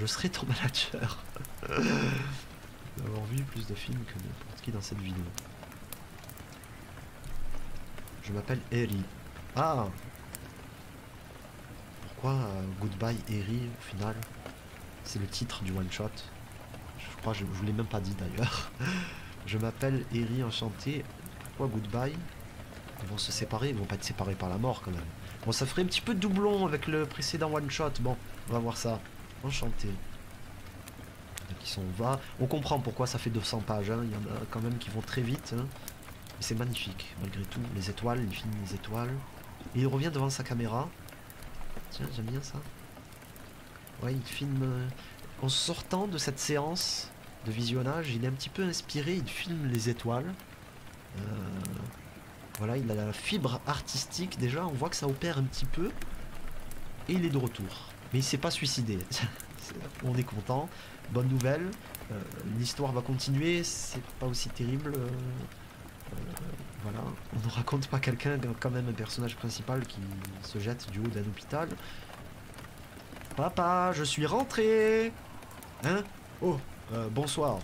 Je serai ton manager. D'avoir vu plus de films que n'importe qui dans cette vidéo. Je m'appelle Eri. Ah! Pourquoi euh, Goodbye Eri, au final? C'est le titre du one-shot. Je crois que je ne vous l'ai même pas dit, d'ailleurs. Je m'appelle Eri, enchanté. Pourquoi Goodbye? Ils vont se séparer, ils vont pas être séparés par la mort quand même. Bon, ça ferait un petit peu de doublon avec le précédent one shot. Bon, on va voir ça. Enchanté. Qui sont va. On comprend pourquoi ça fait deux cents pages. Hein. Il y en a quand même qui vont très vite. Hein. Mais c'est magnifique malgré tout. Les étoiles, les films, les étoiles. Et il revient devant sa caméra. Tiens, j'aime bien ça. Ouais, il filme. En sortant de cette séance de visionnage, il est un petit peu inspiré. Il filme les étoiles. Euh... Voilà, il a la fibre artistique, déjà, on voit que ça opère un petit peu. Et il est de retour. Mais il s'est pas suicidé. On est content. Bonne nouvelle. Euh, L'histoire va continuer, c'est pas aussi terrible. Euh, euh, voilà, on ne raconte pas quelqu'un, quand même un personnage principal qui se jette du haut d'un hôpital. Papa, je suis rentré. Hein? Oh, euh, bonsoir.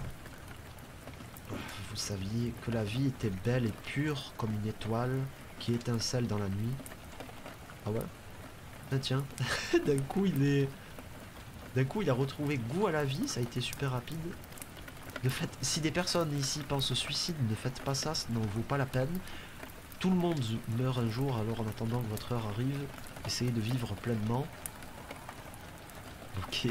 Vous saviez que la vie était belle et pure comme une étoile qui étincelle dans la nuit. Ah ouais? Ah tiens, d'un coup il est... D'un coup il a retrouvé goût à la vie, ça a été super rapide. Ne faites... Si des personnes ici pensent au suicide, ne faites pas ça, ça n'en vaut pas la peine. Tout le monde meurt un jour, alors en attendant que votre heure arrive, essayez de vivre pleinement. Ok.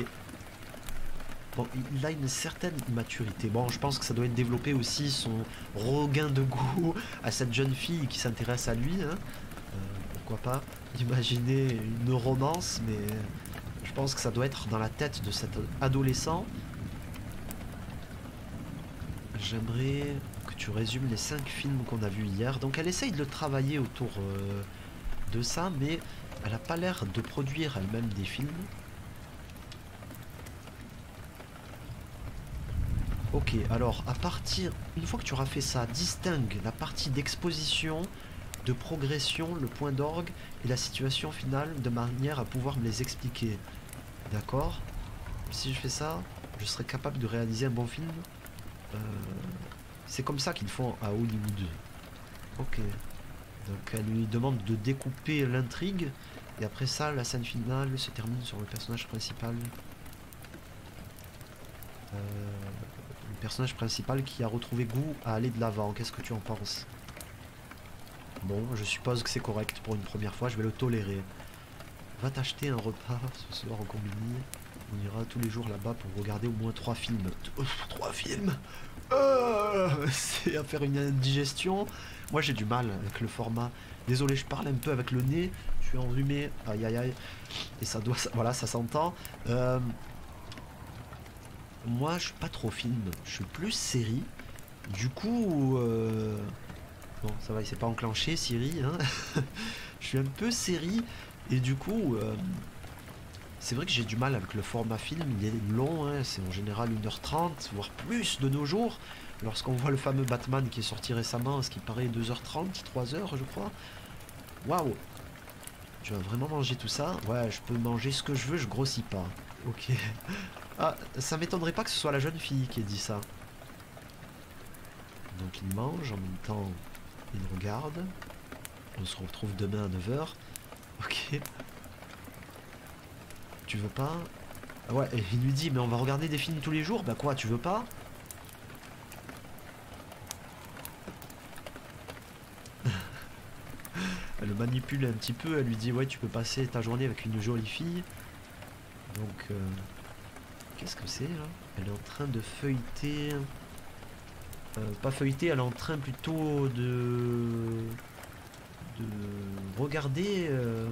Bon, il a une certaine maturité. Bon, je pense que ça doit être développé aussi son regain de goût à cette jeune fille qui s'intéresse à lui. Hein. Euh, pourquoi pas imaginer une romance, mais je pense que ça doit être dans la tête de cet adolescent. J'aimerais que tu résumes les cinq films qu'on a vus hier. Donc elle essaye de le travailler autour euh, de ça, mais elle n'a pas l'air de produire elle-même des films. Ok, alors à partir, une fois que tu auras fait ça, distingue la partie d'exposition, de progression, le point d'orgue et la situation finale de manière à pouvoir me les expliquer. D'accord? Si je fais ça, je serai capable de réaliser un bon film. Euh, c'est comme ça qu'ils font à Hollywood. Ok. Donc elle lui demande de découper l'intrigue et après ça, la scène finale se termine sur le personnage principal. Euh... personnage principal qui a retrouvé goût à aller de l'avant. Qu'est-ce que tu en penses? Bon, je suppose que c'est correct pour une première fois, je vais le tolérer. Va t'acheter un repas ce soir en combini. On ira tous les jours là-bas pour regarder au moins trois films. Trois films euh, c'est à faire une indigestion. Moi j'ai du mal avec le format. Désolé, je parle un peu avec le nez. Je suis enrhumé. Aïe aïe aïe. Et ça doit... Voilà, ça s'entend. Euh... Moi, je suis pas trop film, je suis plus série. Du coup, euh... bon, ça va, il s'est pas enclenché, Siri. Hein je suis un peu série et du coup, euh... c'est vrai que j'ai du mal avec le format film. Il est long, hein, c'est en général une heure trente, voire plus de nos jours. Lorsqu'on voit le fameux Batman qui est sorti récemment, ce qui paraît deux heures trente, trois heures, je crois. Waouh! Tu vas vraiment manger tout ça? Ouais, je peux manger ce que je veux, je grossis pas. Ok. Ah, ça m'étonnerait pas que ce soit la jeune fille qui ait dit ça. Donc il mange, en même temps il regarde. On se retrouve demain à neuf heures. Ok. Tu veux pas? Ah ouais, et il lui dit, mais on va regarder des films tous les jours. Bah quoi, tu veux pas? Elle le manipule un petit peu, elle lui dit, ouais, tu peux passer ta journée avec une jolie fille. Donc... Euh... Qu'est-ce que c'est là? Elle est en train de feuilleter... Euh, pas feuilleter, elle est en train plutôt de... De regarder... Euh...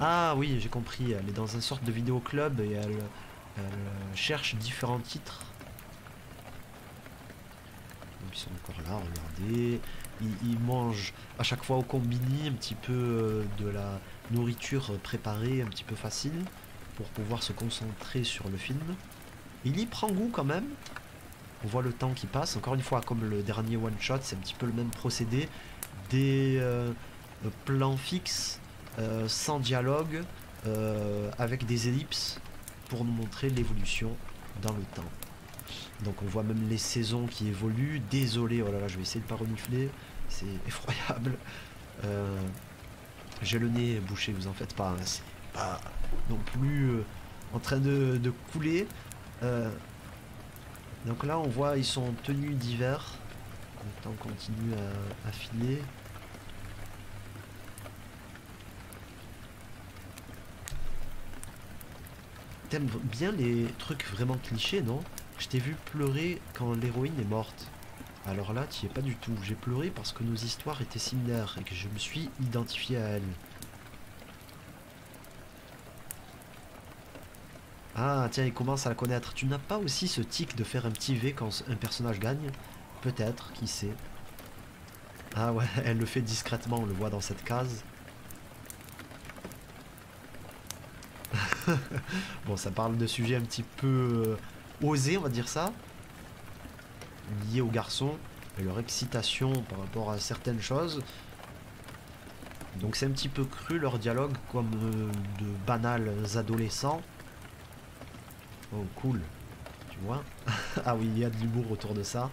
Ah oui, j'ai compris, elle est dans une sorte de vidéoclub et elle, elle cherche différents titres. Ils sont encore là, regardez. Ils, ils mangent à chaque fois au combini un petit peu de la nourriture préparée, un petit peu facile, pour pouvoir se concentrer sur le film. Il y prend goût quand même. On voit le temps qui passe. Encore une fois, comme le dernier one shot, c'est un petit peu le même procédé. Des euh, plans fixes, euh, sans dialogue, euh, avec des ellipses pour nous montrer l'évolution dans le temps. Donc on voit même les saisons qui évoluent. Désolé, oh là là, je vais essayer de pas renifler. C'est effroyable. Euh, J'ai le nez bouché, vous en faites pas. Hein, c'est pas... non plus euh, en train de, de couler. Euh, donc là on voit ils sont en tenue d'hiver. Le temps continue à, à filer. T'aimes bien les trucs vraiment clichés, non? Je t'ai vu pleurer quand l'héroïne est morte. Alors là t'y es pas du tout. J'ai pleuré parce que nos histoires étaient similaires et que je me suis identifié à elle. Ah tiens, il commence à la connaître. Tu n'as pas aussi ce tic de faire un petit V quand un personnage gagne? Peut-être, qui sait. Ah ouais, elle le fait discrètement, on le voit dans cette case. Bon, ça parle de sujets un petit peu osés, on va dire ça. Liés aux garçons et leur excitation par rapport à certaines choses. Donc c'est un petit peu cru leur dialogue comme de banals adolescents. Oh cool, tu vois. Ah oui, il y a de l'humour autour de ça.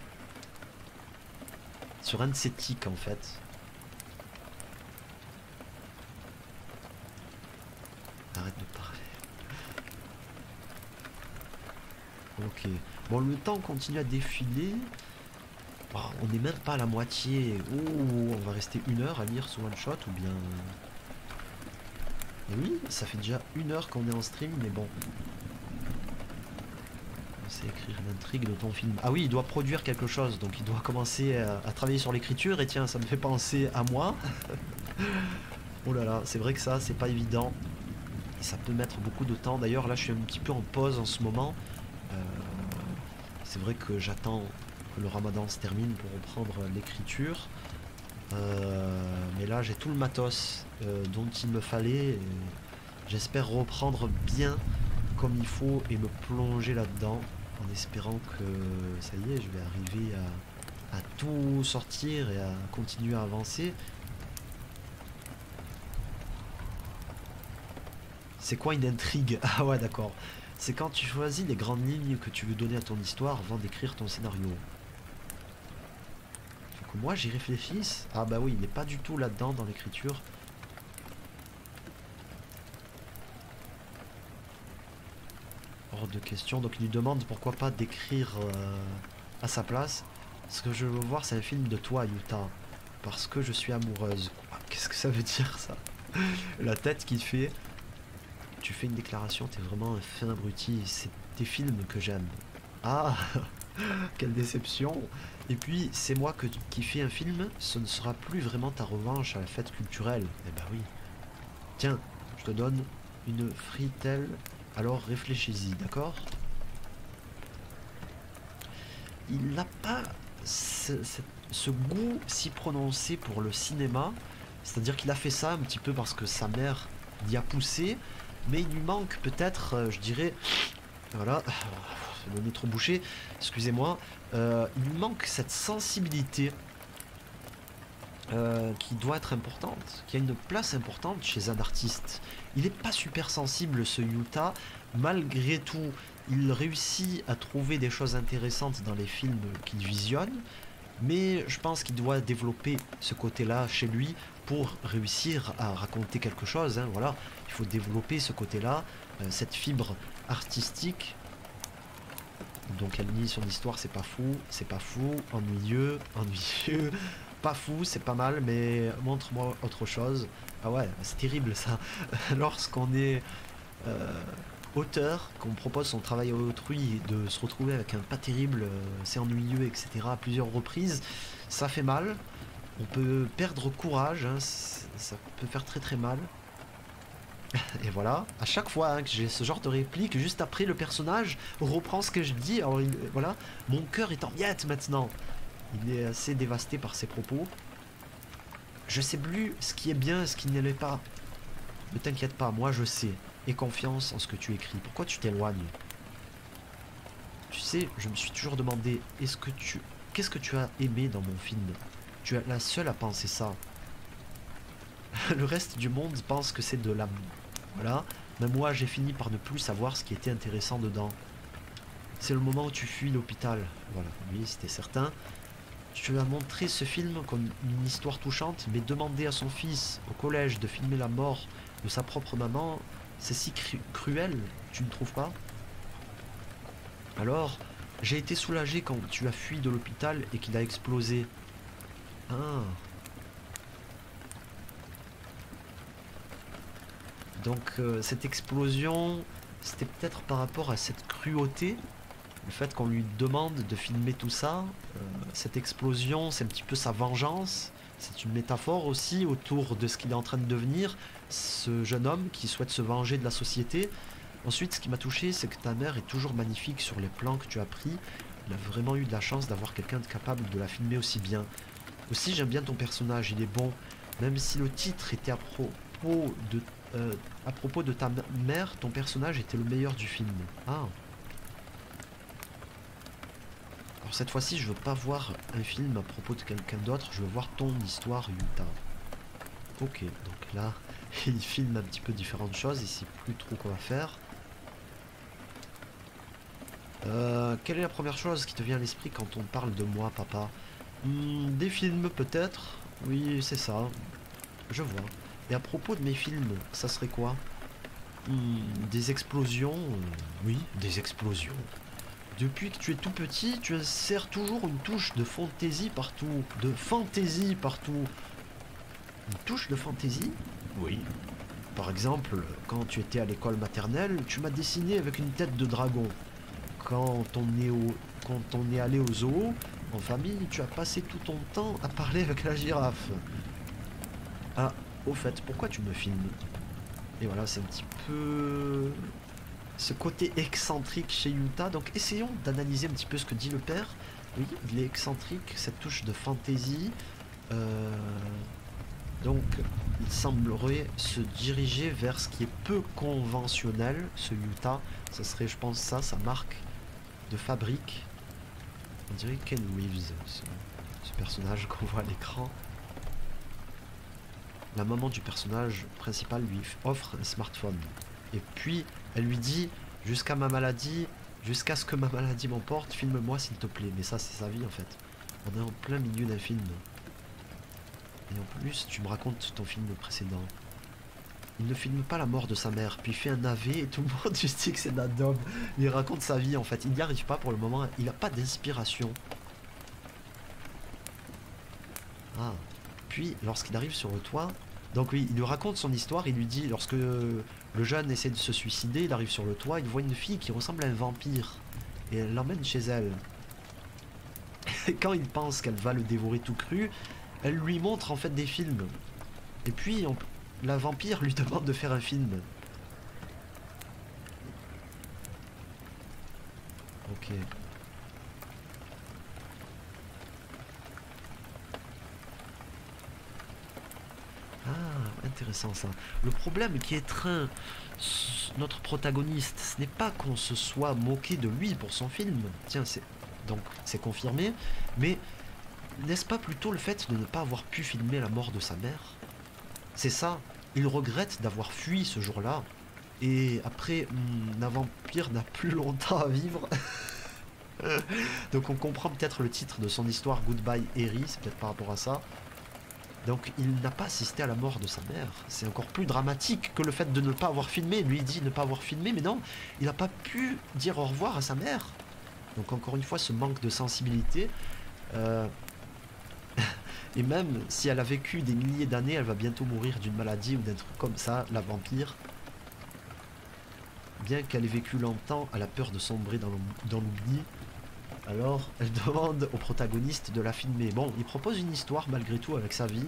Sur un de ces tics en fait. Arrête de parler. Ok, Bon, le temps continue à défiler. Oh, on n'est même pas à la moitié. Oh, on va rester une heure à lire ce one shot ou bien... Et oui, ça fait déjà une heure qu'on est en stream, mais bon. On sait écrire l'intrigue de ton film. Ah oui, il doit produire quelque chose, donc il doit commencer à, à travailler sur l'écriture. Et tiens, ça me fait penser à moi. Oh là là, c'est vrai que ça, c'est pas évident. Et ça peut mettre beaucoup de temps. D'ailleurs, là, je suis un petit peu en pause en ce moment. Euh, c'est vrai que j'attends que le ramadan se termine pour reprendre l'écriture. Euh, mais là, j'ai tout le matos euh, dont il me fallait. J'espère reprendre bien comme il faut et me plonger là-dedans en espérant que ça y est, je vais arriver à, à tout sortir et à continuer à avancer. C'est quoi une intrigue? Ah ouais, d'accord. C'est quand tu choisis les grandes lignes que tu veux donner à ton histoire avant d'écrire ton scénario. Faut que moi j'y réfléchisse. Ah bah oui, il n'est pas du tout là-dedans dans l'écriture. Hors de question. Donc il lui demande pourquoi pas d'écrire euh, à sa place. Ce que je veux voir, c'est un film de toi, Yuta. Parce que je suis amoureuse. Ah, qu'est-ce que ça veut dire, ça? La tête qu'il fait. Tu fais une déclaration, t'es vraiment un fin abruti, c'est tes films que j'aime. Ah, quelle déception. Et puis, c'est moi que, qui fais un film, ce ne sera plus vraiment ta revanche à la fête culturelle. Eh ben oui. Tiens, je te donne une fritelle, alors réfléchis-y, d'accord? Il n'a pas ce, ce, ce goût si prononcé pour le cinéma, c'est-à-dire qu'il a fait ça un petit peu parce que sa mère l'y a poussé, mais il lui manque peut-être, euh, je dirais, voilà, c'est le nez trop bouché, excusez-moi, euh, il lui manque cette sensibilité euh, qui doit être importante, qui a une place importante chez un artiste. Il n'est pas super sensible, ce Yuta, malgré tout, il réussit à trouver des choses intéressantes dans les films qu'il visionne, mais je pense qu'il doit développer ce côté-là chez lui pour réussir à raconter quelque chose, hein, voilà. Il faut développer ce côté-là, euh, cette fibre artistique. Donc elle dit son histoire, c'est pas fou, c'est pas fou, ennuyeux, ennuyeux, pas fou, c'est pas mal, mais montre-moi autre chose. Ah ouais, c'est terrible ça. Lorsqu'on est euh, auteur, qu'on propose son travail à autrui, de se retrouver avec un pas terrible, euh, c'est ennuyeux, et cetera à plusieurs reprises, ça fait mal. On peut perdre courage, hein, ça peut faire très très mal. Et voilà, à chaque fois hein, que j'ai ce genre de réplique, juste après le personnage reprend ce que je dis. Alors il, voilà, mon cœur est en miettes maintenant. Il est assez dévasté par ses propos. Je sais plus ce qui est bien et ce qui ne l'est pas. Ne t'inquiète pas, moi je sais. Et confiance en ce que tu écris. Pourquoi tu t'éloignes? Tu sais, je me suis toujours demandé, est-ce que tu, qu'est-ce que tu as aimé dans mon film? Tu es la seule à penser ça. Le reste du monde pense que c'est de la... Voilà, même moi j'ai fini par ne plus savoir ce qui était intéressant dedans. C'est le moment où tu fuis l'hôpital. Voilà, oui, c'était certain. Tu as montré ce film comme une histoire touchante, mais demander à son fils au collège de filmer la mort de sa propre maman, c'est si cru cruel, tu ne trouves pas? Alors, j'ai été soulagé quand tu as fui de l'hôpital et qu'il a explosé. Ah. Donc euh, cette explosion, c'était peut-être par rapport à cette cruauté, le fait qu'on lui demande de filmer tout ça, euh, cette explosion c'est un petit peu sa vengeance, c'est une métaphore aussi autour de ce qu'il est en train de devenir, ce jeune homme qui souhaite se venger de la société. Ensuite ce qui m'a touché c'est que ta mère est toujours magnifique sur les plans que tu as pris, il a vraiment eu de la chance d'avoir quelqu'un de capable de la filmer aussi bien. Aussi j'aime bien ton personnage, il est bon, même si le titre était à propos de... Euh, à propos de ta mère, ton personnage était le meilleur du film. Ah. Alors cette fois-ci, je veux pas voir un film à propos de quelqu'un d'autre, je veux voir ton histoire, Yuta. Ok, donc là, il filme un petit peu différentes choses, il sait plus trop quoi faire. Euh, quelle est la première chose qui te vient à l'esprit quand on parle de moi, papa? Hmm, des films, peut-être? Oui, c'est ça. Je vois. Et à propos de mes films, ça serait quoi? Mmh, des explosions, euh, oui, des explosions. Depuis que tu es tout petit, tu insères toujours une touche de fantaisie partout. De fantaisie partout. Une touche de fantaisie? Oui. Par exemple, quand tu étais à l'école maternelle, tu m'as dessiné avec une tête de dragon. Quand on est au... quand on est allé au zoo, en famille, tu as passé tout ton temps à parler avec la girafe. Ah, au fait, pourquoi tu me filmes? Et voilà, c'est un petit peu... ce côté excentrique chez Yuta. Donc essayons d'analyser un petit peu ce que dit le père. Oui, il est excentrique, cette touche de fantaisie. Euh... Donc il semblerait se diriger vers ce qui est peu conventionnel, ce Yuta. Ça serait, je pense, ça, sa marque de fabrique. On dirait Ken Reeves, ce, ce personnage qu'on voit à l'écran. La maman du personnage principal lui offre un smartphone. Et puis, elle lui dit, jusqu'à ma maladie, jusqu'à ce que ma maladie m'emporte, filme-moi s'il te plaît. Mais ça, c'est sa vie en fait. On est en plein milieu d'un film. Et en plus, tu me racontes ton film précédent. Il ne filme pas la mort de sa mère, puis fait un A V et tout le monde juste dit que c'est d'un homme. Il raconte sa vie en fait. Il n'y arrive pas pour le moment. Il n'a pas d'inspiration. Ah. Puis, lorsqu'il arrive sur le toit... Donc oui, il lui raconte son histoire, il lui dit, lorsque le jeune essaie de se suicider, il arrive sur le toit, il voit une fille qui ressemble à un vampire, et elle l'emmène chez elle. Et quand il pense qu'elle va le dévorer tout cru, elle lui montre en fait des films. Et puis, on... la vampire lui demande de faire un film. Ok. Ah, intéressant ça. Le problème qui étreint notre protagoniste, ce n'est pas qu'on se soit moqué de lui pour son film. Tiens, c'est donc c'est confirmé. Mais n'est-ce pas plutôt le fait de ne pas avoir pu filmer la mort de sa mère? C'est ça. Il regrette d'avoir fui ce jour-là. Et après, un vampire n'a plus longtemps à vivre. Donc on comprend peut-être le titre de son histoire, Goodbye Eri, c'est peut-être par rapport à ça. Donc il n'a pas assisté à la mort de sa mère. C'est encore plus dramatique que le fait de ne pas avoir filmé. Lui dit ne pas avoir filmé, mais non, il n'a pas pu dire au revoir à sa mère. Donc encore une fois, ce manque de sensibilité. Euh... Et même si elle a vécu des milliers d'années, elle va bientôt mourir d'une maladie ou d'un truc comme ça, la vampire. Bien qu'elle ait vécu longtemps, elle a peur de sombrer dans l'oubli. Alors, elle demande au protagoniste de la filmer. Bon, il propose une histoire malgré tout avec sa vie.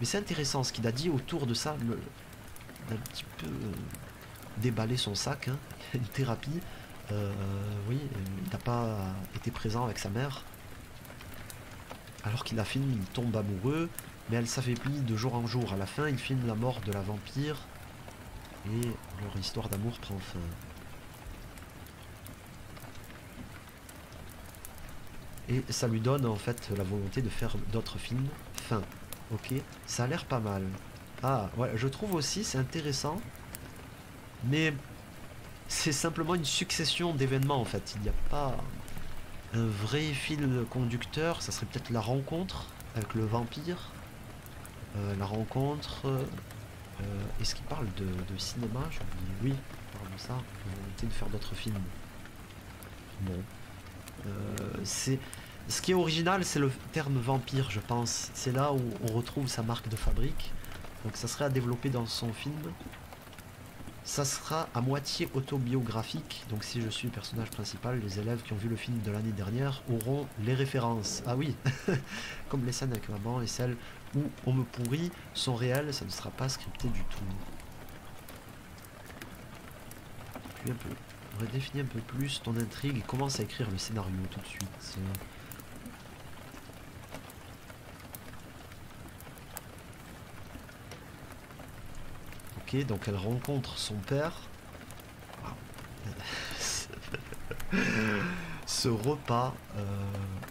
Mais c'est intéressant ce qu'il a dit autour de ça. Le... Un petit peu déballer son sac, hein. Une thérapie. Euh, oui, il n'a pas été présent avec sa mère. Alors qu'il la filme, il tombe amoureux. Mais elle s'affaiblit de jour en jour. À la fin, il filme la mort de la vampire. Et leur histoire d'amour prend fin. Et ça lui donne en fait la volonté de faire d'autres films. Fin. Ok. Ça a l'air pas mal. Ah, ouais, je trouve aussi, c'est intéressant. Mais c'est simplement une succession d'événements en fait. Il n'y a pas un vrai fil conducteur. Ça serait peut-être la rencontre avec le vampire. Euh, la rencontre... Euh, Est-ce qu'il parle de, de cinéma? Je me dis oui, il parle de ça. La volonté de faire d'autres films. Bon. Euh, c'est ce qui est original, c'est le terme vampire, je pense. C'est là où on retrouve sa marque de fabrique. Donc ça serait à développer dans son film. Ça sera à moitié autobiographique. Donc si je suis le personnage principal, les élèves qui ont vu le film de l'année dernière auront les références. Ah oui, comme les scènes avec maman et celles où on me pourrit sont réelles. Ça ne sera pas scripté du tout. Puis un peu. Redéfinis un peu plus ton intrigue et commence à écrire le scénario tout de suite. Ok, donc elle rencontre son père. Wow. Ce repas euh,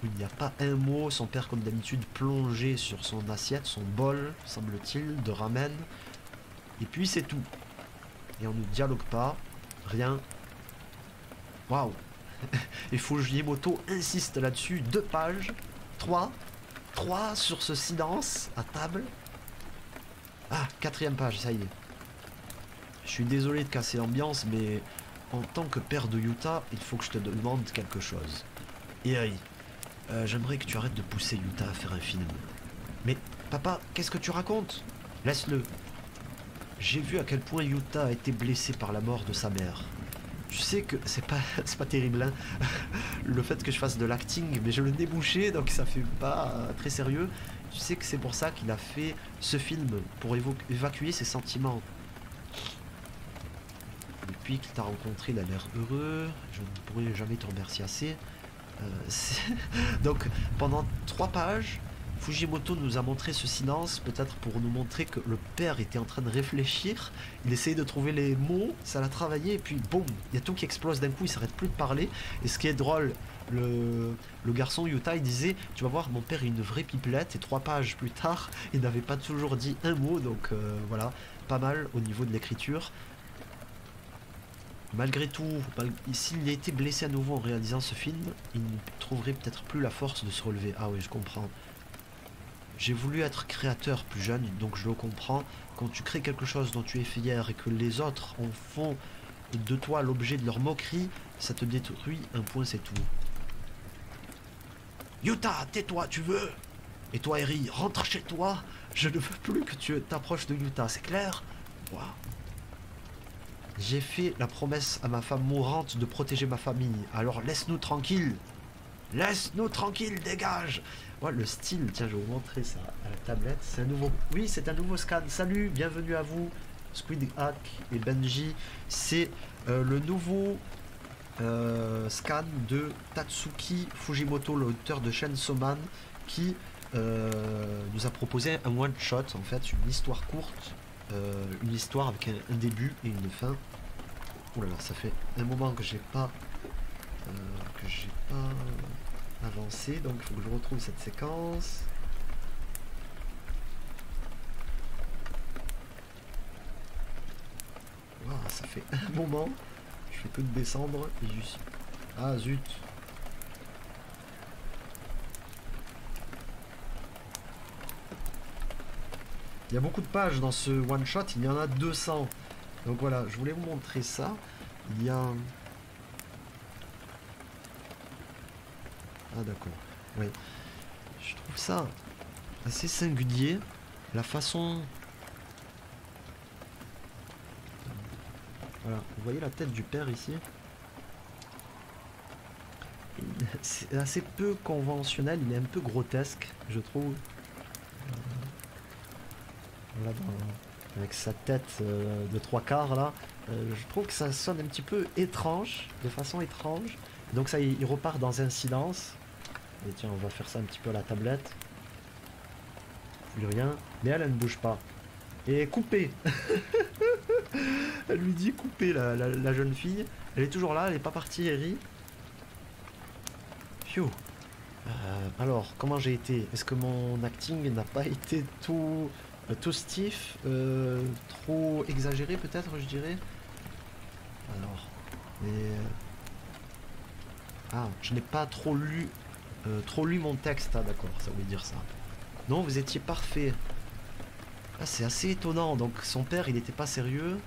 où il n'y a pas un mot, son père comme d'habitude plongé sur son assiette, son bol, semble-t-il, de ramen. Et puis c'est tout. Et on ne dialogue pas, rien. Waouh. Et Fujimoto insiste là-dessus, deux pages, trois, trois sur ce silence à table. Ah, quatrième page, ça y est. Je suis désolé de casser l'ambiance, mais en tant que père de Yuta, il faut que je te demande quelque chose. Eri, euh, j'aimerais que tu arrêtes de pousser Yuta à faire un film. Mais papa, qu'est-ce que tu racontes? Laisse-le. J'ai vu à quel point Yuta a été blessé par la mort de sa mère. Tu sais que c'est pas, c'est pas terrible, hein, le fait que je fasse de l'acting, mais je le débouchais, donc ça fait pas euh, très sérieux. Tu sais que c'est pour ça qu'il a fait ce film, pour évacuer ses sentiments. Depuis qu'il t'a rencontré, il a l'air heureux, je ne pourrais jamais te remercier assez. Euh, donc pendant trois pages, Fujimoto nous a montré ce silence, peut-être pour nous montrer que le père était en train de réfléchir, il essayait de trouver les mots, ça l'a travaillé, et puis boum, il y a tout qui explose d'un coup, il s'arrête plus de parler. Et ce qui est drôle, le, le garçon Yuta, il disait, tu vas voir, mon père est une vraie pipelette, et trois pages plus tard, il n'avait pas toujours dit un mot, donc euh, voilà, pas mal au niveau de l'écriture. Malgré tout, s'il a été blessé à nouveau en réalisant ce film, il ne trouverait peut-être plus la force de se relever. Ah oui, je comprends. J'ai voulu être créateur plus jeune, donc je le comprends. Quand tu crées quelque chose dont tu es fier et que les autres en font de toi l'objet de leur moquerie, ça te détruit, un point c'est tout. Yuta, tais-toi, tu veux? Et toi, Eri, rentre chez toi. Je ne veux plus que tu t'approches de Yuta, c'est clair? Waouh. J'ai fait la promesse à ma femme mourante de protéger ma famille, alors laisse-nous tranquille. Laisse-nous tranquille, dégage. Ouais, le style, tiens, je vais vous montrer ça à la tablette. C'est un nouveau... Oui, c'est un nouveau scan. Salut, bienvenue à vous, Squid Hack et Benji. C'est euh, le nouveau euh, scan de Tatsuki Fujimoto, l'auteur de Chainsaw Man, qui euh, nous a proposé un one-shot, en fait, une histoire courte, euh, une histoire avec un, un début et une fin. Oh là là, ça fait un moment que j'ai pas... Euh, que j'ai pas avancé, donc il faut que je retrouve cette séquence. Wow, ça fait un moment, je fais que de descendre et je suis... Ah zut. Il y a beaucoup de pages dans ce one shot, il y en a deux cents. Donc voilà, je voulais vous montrer ça. Il y a... Ah d'accord, oui. Je trouve ça assez singulier, la façon... Voilà, vous voyez la tête du père ici? C'est assez peu conventionnel, il est un peu grotesque, je trouve. Voilà, avec sa tête de trois quarts là, je trouve que ça sonne un petit peu étrange, de façon étrange. Donc ça, il repart dans un silence. Et tiens, on va faire ça un petit peu à la tablette. Plus rien. Mais elle, elle ne bouge pas. Et coupée. Elle lui dit couper, la, la, la jeune fille. Elle est toujours là, elle n'est pas partie, Eri. Phew. Euh, alors, comment j'ai été? Est-ce que mon acting n'a pas été tout, euh, tout stiff, euh, trop exagéré peut-être, je dirais? Alors, mais... Ah, je n'ai pas trop lu... Euh, trop lu mon texte, ah d'accord, ça voulait dire ça. Non, vous étiez parfait. Ah, c'est assez étonnant, donc son père il n'était pas sérieux.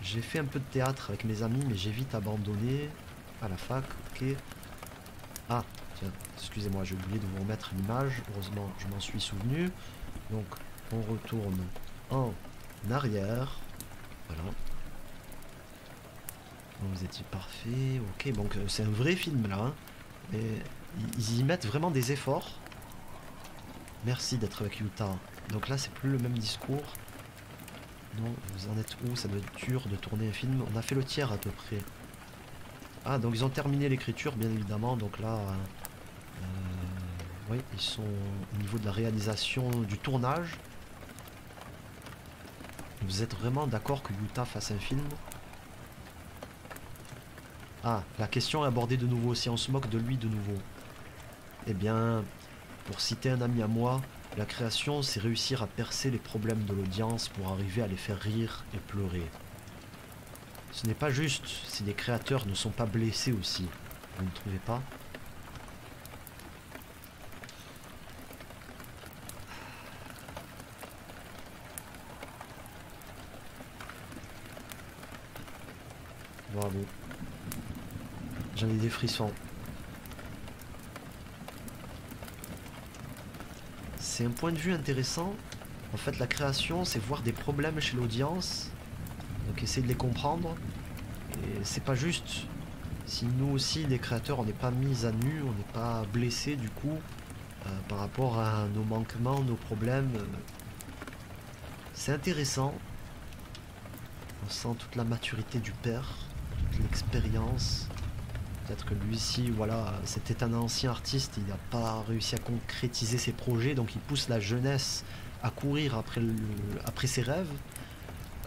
J'ai fait un peu de théâtre avec mes amis, mais j'ai vite abandonné. À la fac, ok. Ah, tiens, excusez-moi, j'ai oublié de vous remettre l'image, heureusement je m'en suis souvenu. Donc, on retourne en arrière. Voilà. Non, vous étiez parfait, ok, donc c'est un vrai film là, hein. Et ils y mettent vraiment des efforts. Merci d'être avec Yuta. Donc là, c'est plus le même discours. Non, vous en êtes où? Ça doit être dur de tourner un film. On a fait le tiers à peu près. Ah, donc ils ont terminé l'écriture, bien évidemment. Donc là, euh, oui, ils sont au niveau de la réalisation du tournage. Vous êtes vraiment d'accord que Yuta fasse un film? Ah, la question est abordée de nouveau, si on se moque de lui de nouveau. Eh bien, pour citer un ami à moi, la création, c'est réussir à percer les problèmes de l'audience pour arriver à les faire rire et pleurer. Ce n'est pas juste si les créateurs ne sont pas blessés aussi, vous ne trouvez pas? Bravo. J'en ai des frissons. C'est un point de vue intéressant. En fait, la création, c'est voir des problèmes chez l'audience, donc essayer de les comprendre. Et c'est pas juste. Si nous aussi, les créateurs, on n'est pas mis à nu, on n'est pas blessés du coup, euh, par rapport à nos manquements, nos problèmes, euh, c'est intéressant. On sent toute la maturité du père, toute l'expérience. Peut-être que lui ici, voilà, c'était un ancien artiste, il n'a pas réussi à concrétiser ses projets, donc il pousse la jeunesse à courir après, le, après ses rêves.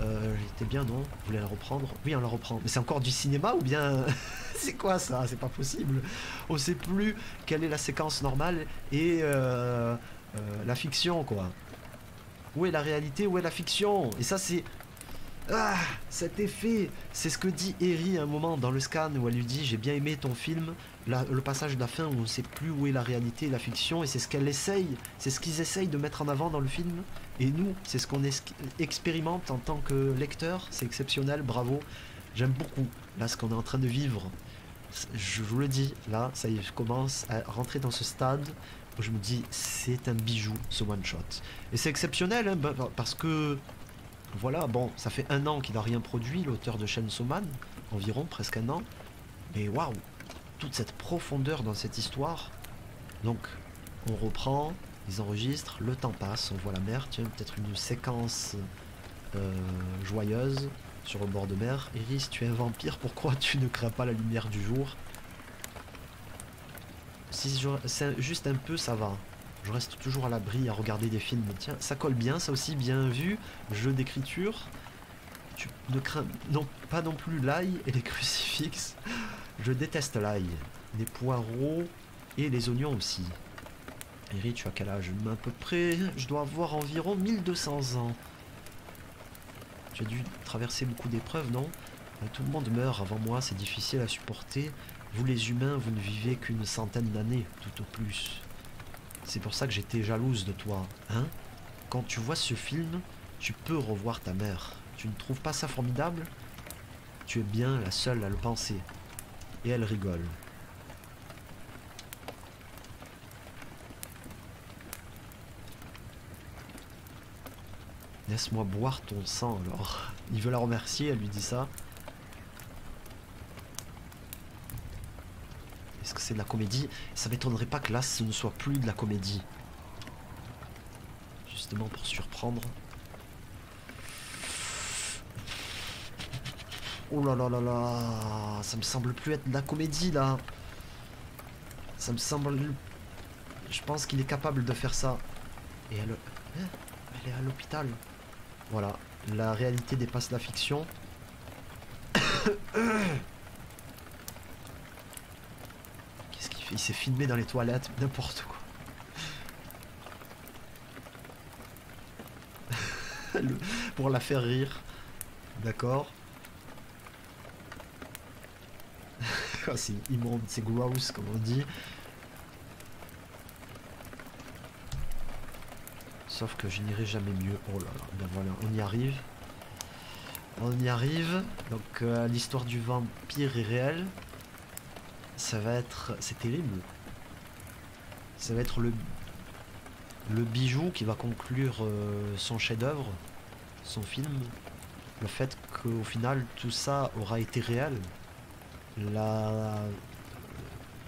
Euh, J'étais bien, non? Vous voulez la reprendre? Oui, on la reprend. Mais c'est encore du cinéma ou bien... c'est quoi ça? C'est pas possible. On sait plus quelle est la séquence normale et euh, euh, la fiction, quoi. Où est la réalité? Où est la fiction? Et ça, c'est... Ah, cet effet. C'est ce que dit Eri à un moment dans le scan où elle lui dit « J'ai bien aimé ton film », le passage de la fin où on ne sait plus où est la réalité et la fiction, et c'est ce qu'elle essaye, c'est ce qu'ils essayent de mettre en avant dans le film, et nous, c'est ce qu'on expérimente en tant que lecteur, c'est exceptionnel, bravo, j'aime beaucoup, là, ce qu'on est en train de vivre, je vous le dis, là, ça y est, je commence à rentrer dans ce stade, où je me dis, c'est un bijou, ce one-shot, et c'est exceptionnel, hein, parce que... Voilà, bon, ça fait un an qu'il n'a rien produit, l'auteur de Chainsaw Man, environ, presque un an. Mais waouh, toute cette profondeur dans cette histoire. Donc, on reprend, ils enregistrent, le temps passe, on voit la mer, tiens, peut-être une séquence euh, joyeuse sur le bord de mer. Eri, si tu es un vampire, pourquoi tu ne crains pas la lumière du jour? Si je, c'est juste un peu, ça va. Je reste toujours à l'abri à regarder des films. Tiens, ça colle bien, ça aussi, bien vu. Jeu d'écriture. Tu ne crains non, pas non plus l'ail et les crucifixes. Je déteste l'ail. Les poireaux et les oignons aussi. Eri, tu as quel âge? À peu près, je dois avoir environ mille deux cents ans. Tu as dû traverser beaucoup d'épreuves, non? Tout le monde meurt avant moi, c'est difficile à supporter. Vous les humains, vous ne vivez qu'une centaine d'années, tout au plus. C'est pour ça que j'étais jalouse de toi, hein? Quand tu vois ce film, tu peux revoir ta mère. Tu ne trouves pas ça formidable? Tu es bien la seule à le penser. Et elle rigole. Laisse-moi boire ton sang, alors. Il veut la remercier, elle lui dit ça. Est-ce que c'est de la comédie? Ça m'étonnerait pas que là ce ne soit plus de la comédie. Justement pour surprendre. Oh là là là là, ça me semble plus être de la comédie là. Ça me semble... Je pense qu'il est capable de faire ça. Et elle... Elle est à l'hôpital. Voilà, la réalité dépasse la fiction. Il s'est filmé dans les toilettes, n'importe quoi. Le, pour la faire rire. D'accord. C'est immonde, c'est gross comme on dit. Sauf que je n'irai jamais mieux. Oh là là, ben voilà, on y arrive. On y arrive. Donc euh, l'histoire du vampire est réelle. Ça va être... C'est terrible. Ça va être le, le bijou qui va conclure euh, son chef-d'œuvre, son film. Le fait qu'au final, tout ça aura été réel. La...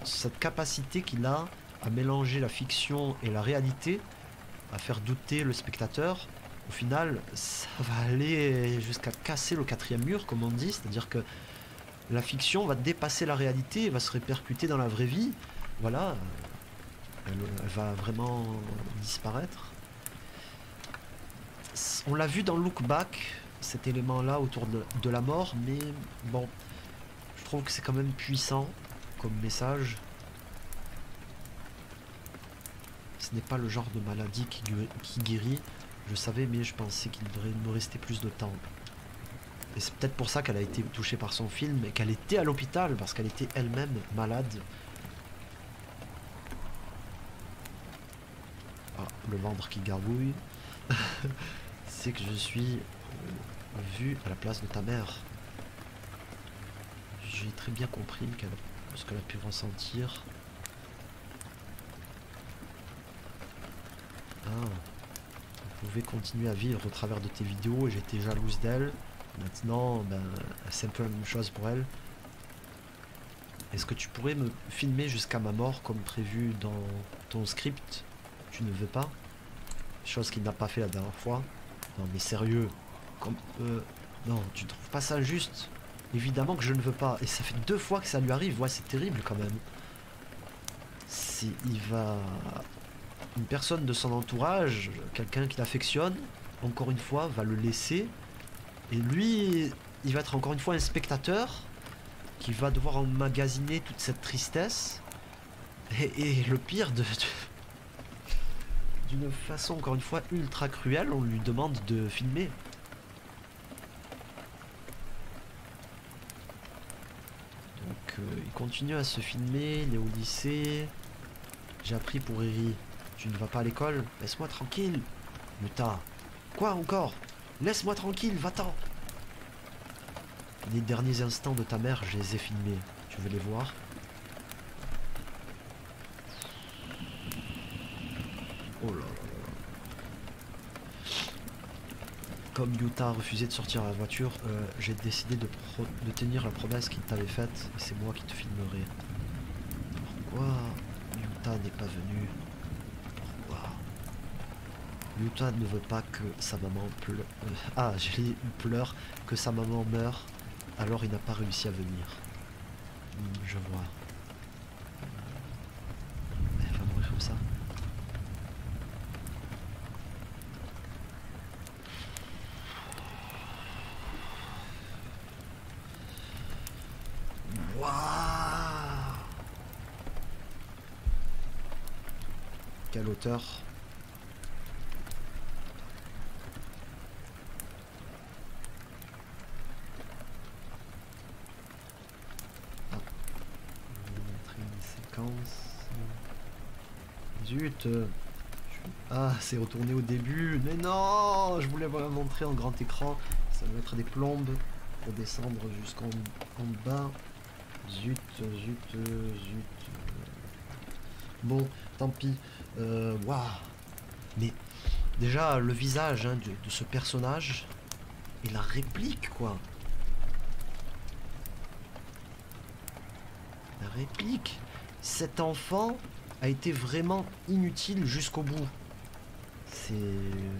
Cette capacité qu'il a à mélanger la fiction et la réalité, à faire douter le spectateur, au final, ça va aller jusqu'à casser le quatrième mur, comme on dit. C'est-à-dire que la fiction va dépasser la réalité, va se répercuter dans la vraie vie. Voilà, elle, elle va vraiment disparaître. On l'a vu dans Look Back, cet élément-là autour de, de la mort, mais bon, je trouve que c'est quand même puissant comme message. Ce n'est pas le genre de maladie qui, qui guérit. Je savais, mais je pensais qu'il devrait me rester plus de temps. Et c'est peut-être pour ça qu'elle a été touchée par son film et qu'elle était à l'hôpital, parce qu'elle était elle-même malade. Ah, le ventre qui gargouille. C'est que je suis vu à la place de ta mère. j'ai très bien compris qu'elle, ce qu'elle a pu ressentir. Ah, elle pouvait continuer à vivre au travers de tes vidéos et j'étais jalouse d'elle. Maintenant, ben, c'est un peu la même chose pour elle. Est-ce que tu pourrais me filmer jusqu'à ma mort comme prévu dans ton script? Tu ne veux pas? Chose qu'il n'a pas fait la dernière fois. Non mais sérieux, comme... Euh, non, tu trouves pas ça juste? Évidemment que je ne veux pas. Et ça fait deux fois que ça lui arrive. Ouais, c'est terrible quand même. Si il va... Une personne de son entourage, quelqu'un qui l'affectionne, encore une fois, va le laisser. Et lui, il va être encore une fois un spectateur qui va devoir emmagasiner toute cette tristesse. Et, et le pire, de, de, d'une façon encore une fois ultra cruelle, on lui demande de filmer. Donc euh, il continue à se filmer, il est au lycée. J'ai appris pour Eri. Tu ne vas pas à l'école? Laisse-moi tranquille. Yuta. Quoi encore? Laisse-moi tranquille, va-t'en. Les derniers instants de ta mère, je les ai filmés. Tu veux les voir? Oh là là là. Comme Yuta a refusé de sortir à la voiture, euh, j'ai décidé de, de tenir la promesse qu'il t'avait faite. Et c'est moi qui te filmerai. Pourquoi Yuta n'est pas venu? Pourquoi Yuta ne veut pas que sa maman pleure. Euh, ah, j'ai dit pleure, que sa maman meure. Alors il n'a pas réussi à venir. Je vois. Elle va mourir comme ça. Waouh! Quelle hauteur! Zut, ah c'est retourné au début, mais non, je voulais vous la montrer en grand écran, ça va mettre des plombes pour descendre jusqu'en bas. Zut, zut, zut. Bon, tant pis. Euh, waouh. Mais déjà le visage hein, de, de ce personnage et la réplique quoi. La réplique. Cet enfant a été vraiment inutile jusqu'au bout. C'est...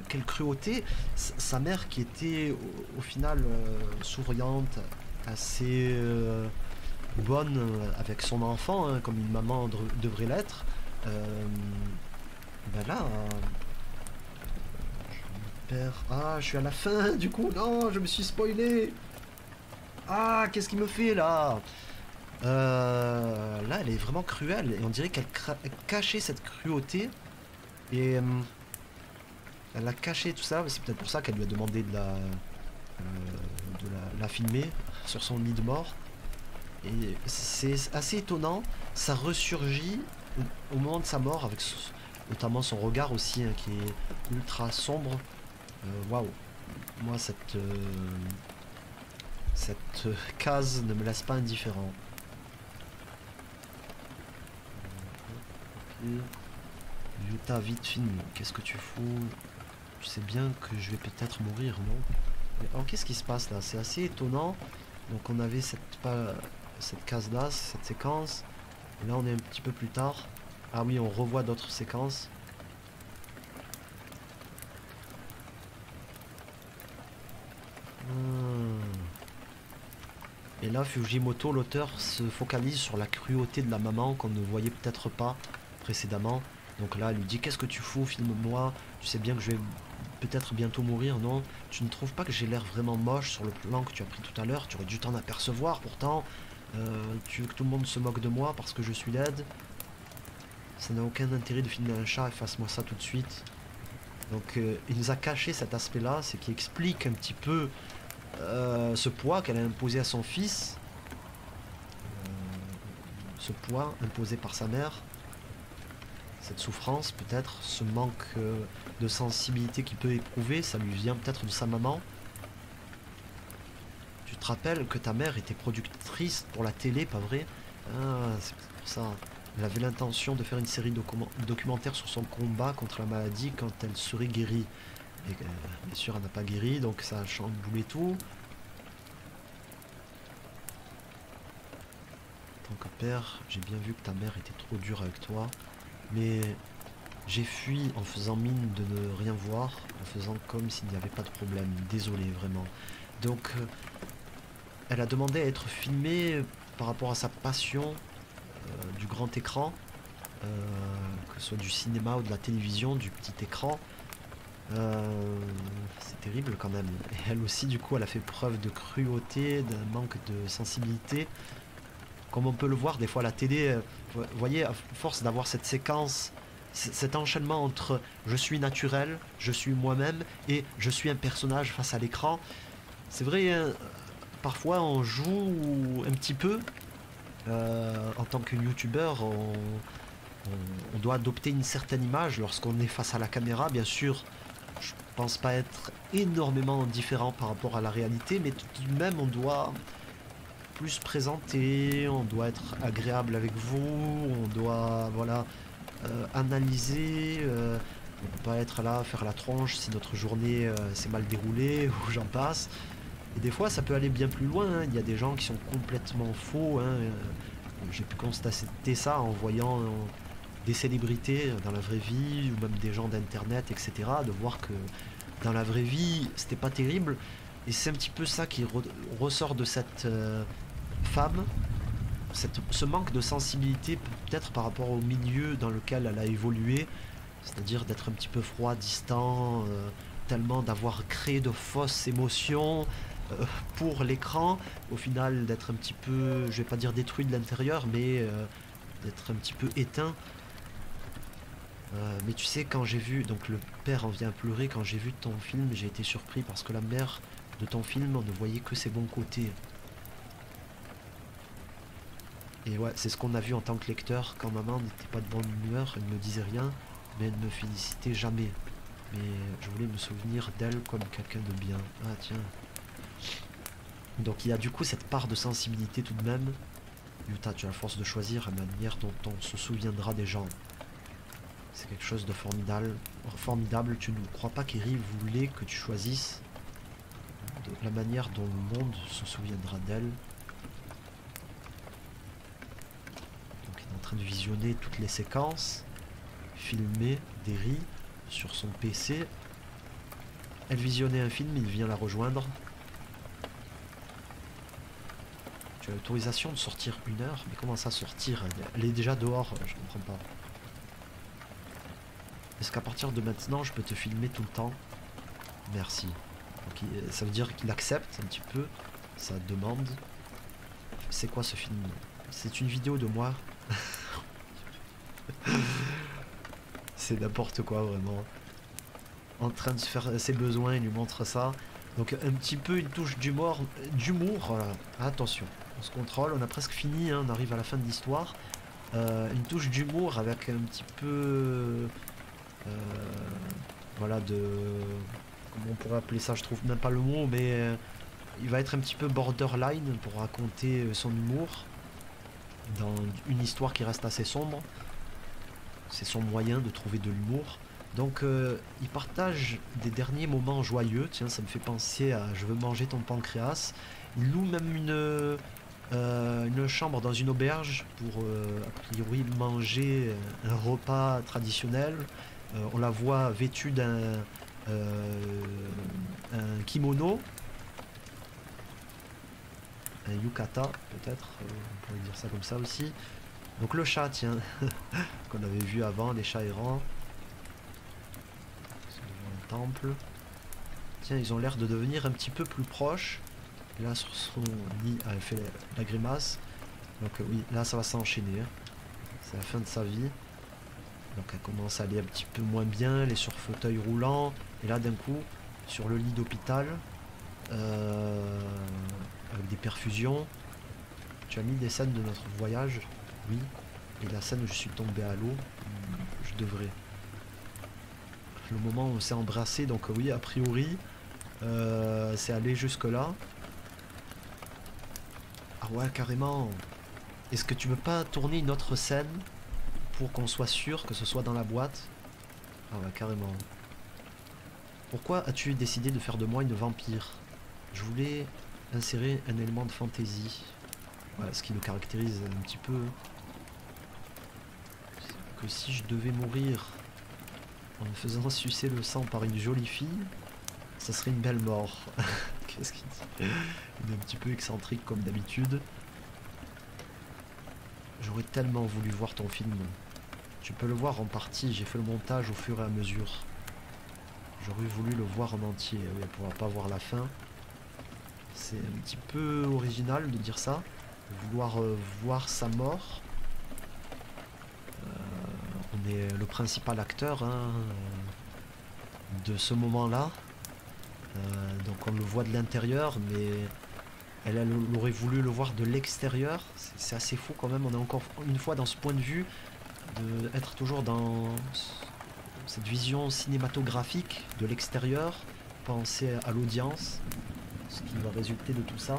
Quelle cruauté. Sa mère qui était au, au final euh, souriante, assez euh, bonne avec son enfant, hein, comme une maman de, devrait l'être. Euh, ben là... Je me perds... Ah, je suis à la fin du coup. Non, je me suis spoilé. Ah, qu'est-ce qu'il me fait là? Euh, là elle est vraiment cruelle et on dirait qu'elle cachait cette cruauté et euh, elle a caché tout ça, c'est peut-être pour ça qu'elle lui a demandé de la, euh, de la, la filmer sur son lit de mort. Et c'est assez étonnant, ça ressurgit au, au moment de sa mort avec so, notamment son regard aussi hein, qui est ultra sombre. Waouh, wow. Moi cette, euh, cette euh, case ne me laisse pas indifférent. Yuta, vite filme, qu'est-ce que tu fous? Tu sais bien que je vais peut-être mourir, non? Mais alors qu'est-ce qui se passe là? C'est assez étonnant. Donc on avait cette, pas, cette case là, cette séquence. Là on est un petit peu plus tard. Ah oui, on revoit d'autres séquences. Hmm. Et là Fujimoto, l'auteur, se focalise sur la cruauté de la maman qu'on ne voyait peut-être pas précédemment. Donc là elle lui dit qu'est-ce que tu fous, filme-moi, tu sais bien que je vais peut-être bientôt mourir, non? Tu ne trouves pas que j'ai l'air vraiment moche sur le plan que tu as pris tout à l'heure? Tu aurais dû t'en apercevoir pourtant. Euh, tu veux que tout le monde se moque de moi parce que je suis laide? Ça n'a aucun intérêt de filmer un chat, efface-moi ça tout de suite. Donc euh, il nous a caché cet aspect là, c'est qui explique un petit peu euh, ce poids qu'elle a imposé à son fils, euh, ce poids imposé par sa mère. Cette souffrance peut-être, ce manque euh, de sensibilité qu'il peut éprouver, ça lui vient peut-être de sa maman. Tu te te rappelles que ta mère était productrice pour la télé, pas vrai? Ah, c'est pour ça. Elle avait l'intention de faire une série documentaire sur son combat contre la maladie quand elle serait guérie. Et, euh, bien sûr, elle n'a pas guéri, donc ça a chamboulé tout. En tant que père, j'ai bien vu que ta mère était trop dure avec toi, mais j'ai fui en faisant mine de ne rien voir, en faisant comme s'il n'y avait pas de problème. Désolé, vraiment. Donc, euh, elle a demandé à être filmée par rapport à sa passion euh, du grand écran, euh, que ce soit du cinéma ou de la télévision, du petit écran. Euh, c'est terrible quand même. Et elle aussi, du coup, elle a fait preuve de cruauté, d'un manque de sensibilité. Comme on peut le voir des fois à la télé, vous voyez, à force d'avoir cette séquence, cet enchaînement entre je suis naturel, je suis moi-même et je suis un personnage face à l'écran. C'est vrai, hein, parfois on joue un petit peu. Euh, en tant que youtubeur, on, on, on doit adopter une certaine image lorsqu'on est face à la caméra. Bien sûr, je pense pas être énormément différent par rapport à la réalité, mais tout de même on doit plus présenter, on doit être agréable avec vous, on doit voilà euh, analyser, euh, on peut pas être là faire la tronche si notre journée euh, s'est mal déroulée ou j'en passe. Et des fois ça peut aller bien plus loin, hein. Il y a des gens qui sont complètement faux, hein. J'ai pu constater ça en voyant euh, des célébrités dans la vraie vie ou même des gens d'internet, etc., de voir que dans la vraie vie c'était pas terrible. Et c'est un petit peu ça qui re ressort de cette euh, femme, cette, ce manque de sensibilité peut-être par rapport au milieu dans lequel elle a évolué, c'est-à-dire d'être un petit peu froid, distant, euh, tellement d'avoir créé de fausses émotions euh, pour l'écran, au final d'être un petit peu, je vais pas dire détruit de l'intérieur, mais euh, d'être un petit peu éteint. Euh, mais tu sais, quand j'ai vu, donc le père en vient à pleurer, quand j'ai vu ton film, j'ai été surpris parce que la mère de ton film, on ne voyait que ses bons côtés. Et ouais, c'est ce qu'on a vu en tant que lecteur. Quand maman n'était pas de bonne humeur, elle ne me disait rien, mais elle ne me félicitait jamais. Mais je voulais me souvenir d'elle comme quelqu'un de bien. Ah tiens. Donc il y a du coup cette part de sensibilité tout de même. Yuta, tu as la force de choisir la manière dont on se souviendra des gens. C'est quelque chose de formidable. Formidable, tu ne crois pas qu'Eri voulait que tu choisisses la manière dont le monde se souviendra d'elle. Donc il est en train de visionner toutes les séquences filmées d'Eri sur son P C. Elle visionnait un film, il vient la rejoindre. Tu as l'autorisation de sortir une heure? Mais comment ça sortir? Elle est déjà dehors, je comprends pas. Est-ce qu'à partir de maintenant je peux te filmer tout le temps? Merci. Donc, ça veut dire qu'il accepte un petit peu sa demande. C'est quoi ce film? C'est une vidéo de moi. C'est n'importe quoi, vraiment. En train de se faire ses besoins, il lui montre ça. Donc un petit peu une touche d'humour. D'humour, attention, on se contrôle, on a presque fini, hein, on arrive à la fin de l'histoire. Euh, une touche d'humour avec un petit peu... Euh, voilà, de... on pourrait appeler ça, je trouve même pas le mot, mais euh, il va être un petit peu borderline pour raconter euh, son humour dans une histoire qui reste assez sombre. C'est son moyen de trouver de l'humour. Donc euh, il partage des derniers moments joyeux. Tiens, ça me fait penser à Je veux manger ton pancréas. Il loue même une, euh, une chambre dans une auberge pour euh, a priori manger un repas traditionnel. Euh, on la voit vêtue d'un Euh, un kimono, un yukata peut-être, euh, on pourrait dire ça comme ça aussi. Donc le chat, tiens, qu'on avait vu avant, les chats errants. C'est un temple. Tiens, ils ont l'air de devenir un petit peu plus proches. Et là sur son lit, elle fait la grimace. Donc euh, oui, là ça va s'enchaîner. C'est la fin de sa vie. Donc elle commence à aller un petit peu moins bien, elle est sur fauteuil roulant, et là d'un coup, sur le lit d'hôpital, euh, avec des perfusions. Tu as mis des scènes de notre voyage, oui, et la scène où je suis tombé à l'eau, je devrais. Le moment où on s'est embrassé, donc oui, a priori, euh, c'est allé jusque là. Ah ouais, carrément. Est-ce que tu veux pas tourner une autre scène pour qu'on soit sûr que ce soit dans la boîte? Ah ouais, carrément. Pourquoi as-tu décidé de faire de moi une vampire? Je voulais insérer un élément de fantaisie. Voilà, ce qui nous caractérise un petit peu. Que si je devais mourir en me faisant sucer le sang par une jolie fille, ça serait une belle mort. Qu'est-ce qu'il dit? Il est un petit peu excentrique comme d'habitude. J'aurais tellement voulu voir ton film. Tu peux le voir en partie, j'ai fait le montage au fur et à mesure. J'aurais voulu le voir en entier. Oui, on pourra pas voir la fin. C'est un petit peu original de dire ça. Vouloir euh, voir sa mort. Euh, on est le principal acteur hein, euh, de ce moment-là. Euh, donc on le voit de l'intérieur, mais elle, elle, elle aurait voulu le voir de l'extérieur. C'est assez fou quand même, on est encore une fois dans ce point de vue, d'être toujours dans cette vision cinématographique de l'extérieur, penser à l'audience, ce qui va résulter de tout ça.